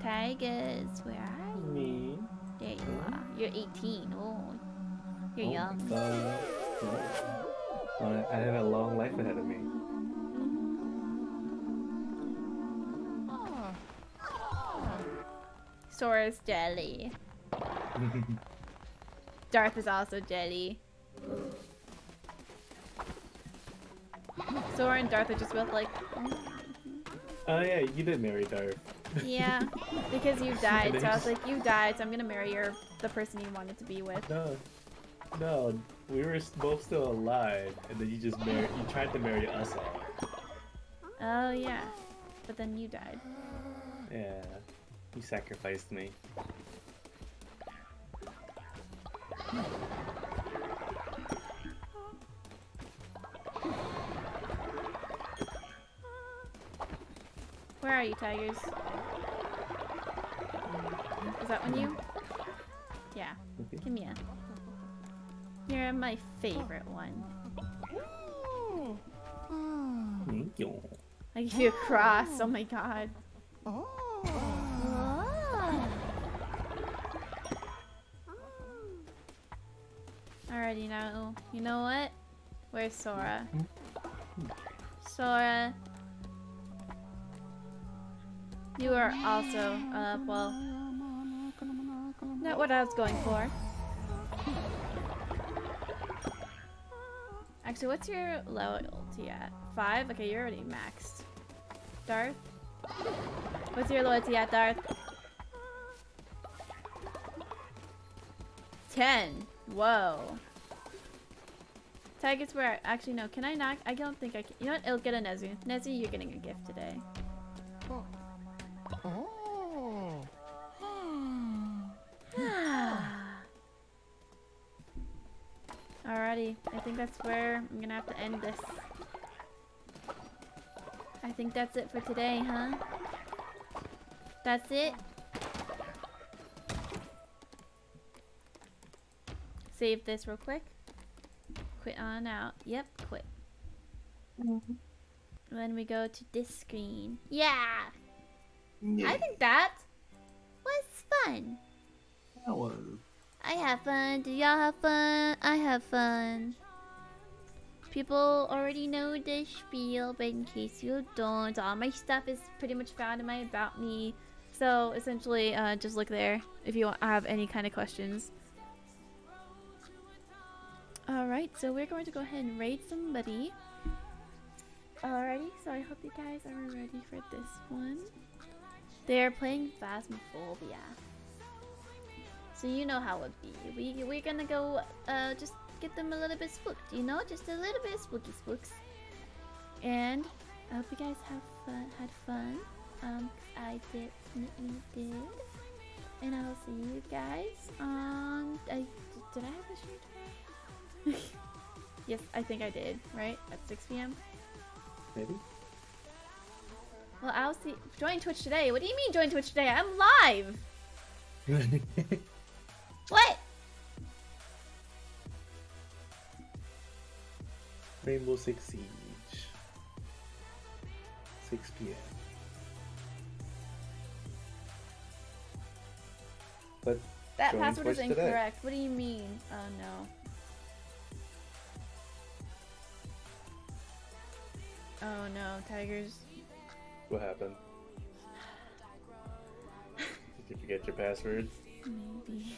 Tigers, where are you? Me. There you are. You're eighteen. Oh. You're oh, young. Uh, yeah. I have a long life ahead of me. Oh. Oh. Sora's jelly. Darth is also jelly. Sora and Darth are just both like... Oh yeah, you did marry Darth. Yeah, because you died, so I was like, you died, so I'm gonna marry your the person you wanted to be with. No, no, we were both still alive, and then you just married, you tried to marry us all. Oh yeah, but then you died. Yeah, you sacrificed me. Where are you, Tigers? Is that one you? Yeah. Come here. You're my favorite one. Thank you. I give you a cross. Oh my god. Oh. Alrighty now. You know what? Where's Sora? Sora. You are also, uh, well, not what I was going for. I Actually, what's your loyalty at? Five? Okay, you're already maxed. Darth? What's your loyalty at, Darth? ten. Whoa. Targets were... Actually, no. Can I knock? I don't think I can. You know what? It'll get a Nezu. Nezu, you're getting a gift today. Oh. Oh. Alrighty. I think that's where I'm going to have to end this. I think that's it for today, huh? That's it? Save this real quick. Quit on out. Yep, quit. Mm-hmm. Then we go to this screen. Yeah. Yeah! I think that was fun. That was. I have fun. Do y'all have fun? I have fun. People already know the spiel, but in case you don't, all my stuff is pretty much found in my About Me. So essentially, uh, just look there if you have any kind of questions. Alright, so we're going to go ahead and raid somebody. Alrighty, so I hope you guys are ready for this one. They're playing Phasmophobia. So you know how it would be. We, we're gonna go uh, just get them a little bit spooked, you know? Just a little bit spooky spooks. And I hope you guys have fun, had fun. Um, I definitely did. And I'll see you guys on... I, did I have a stream tomorrow? Yes, I think I did, right? At six p m? Maybe. Well, I'll see. Join Twitch today. What do you mean join Twitch today? I'm live! What? Rainbow Six Siege. six p m But that password is incorrect. What do you mean? Oh no. Oh no, Tigers. What happened? Did you forget your password? Maybe.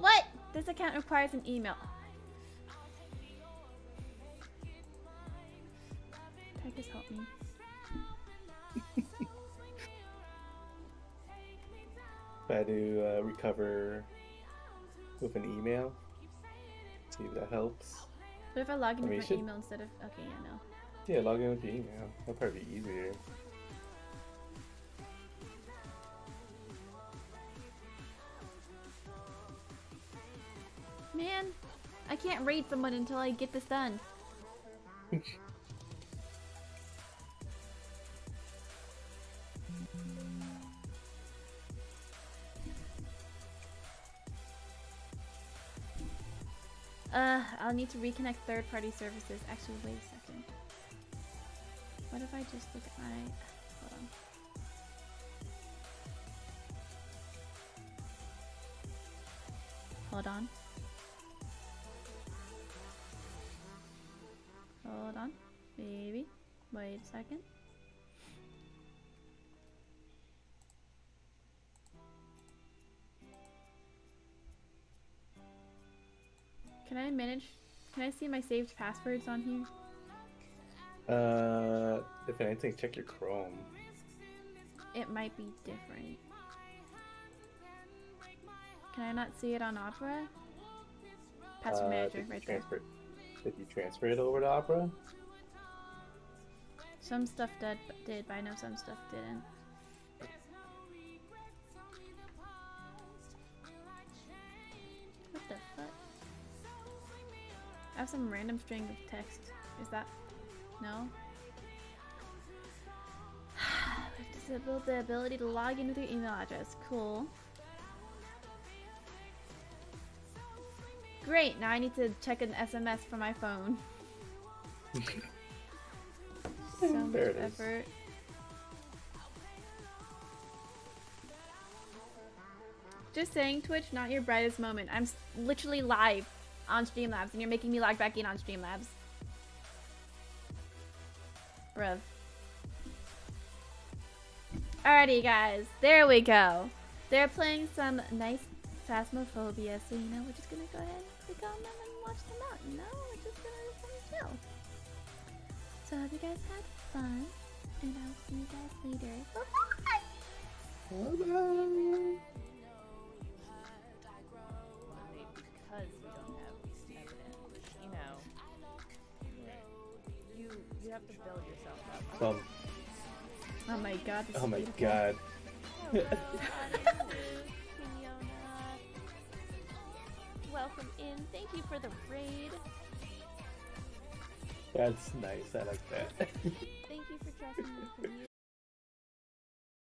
What? This account requires an email. Tigers, help me. I to uh, recover with an email. See if that helps. What if I log in I mean, with my should... email instead of... Okay, yeah, no. Yeah, log in with your email. That'll probably be easier. Man, I can't raid someone until I get this done. Uh, I'll need to reconnect third-party services. Actually, wait a second. What if I just look at my... Hold on. Hold on. Hold on. Maybe. Wait a second. Can I manage? Can I see my saved passwords on here? Uh, if anything, check your Chrome. It might be different. Can I not see it on Opera? Password uh, manager, right transfer, there. Did you transfer it over to Opera? Some stuff did, did, but I know some stuff didn't. What the fuck? I have some random string of text. Is that... no? We've disabled the ability to log in with your email address. Cool. Great, now I need to check an S M S for my phone. So much effort. Just saying, Twitch, not your brightest moment. I'm s literally live on Streamlabs, and you're making me log back in on Streamlabs. Bruv. Alrighty, guys. There we go. They're playing some nice Phasmophobia, so you know we're just gonna go ahead and click on them and watch them out. You know, we're just gonna just chill. So I hope you guys had fun, and I'll see you guys later. Bye. Hello. Because we don't have evidence, you know, you you have to build yourself up. Um, oh my god! This oh my beautiful. god! Welcome in. Thank you for the raid. That's nice. I like that. Thank you for trusting me.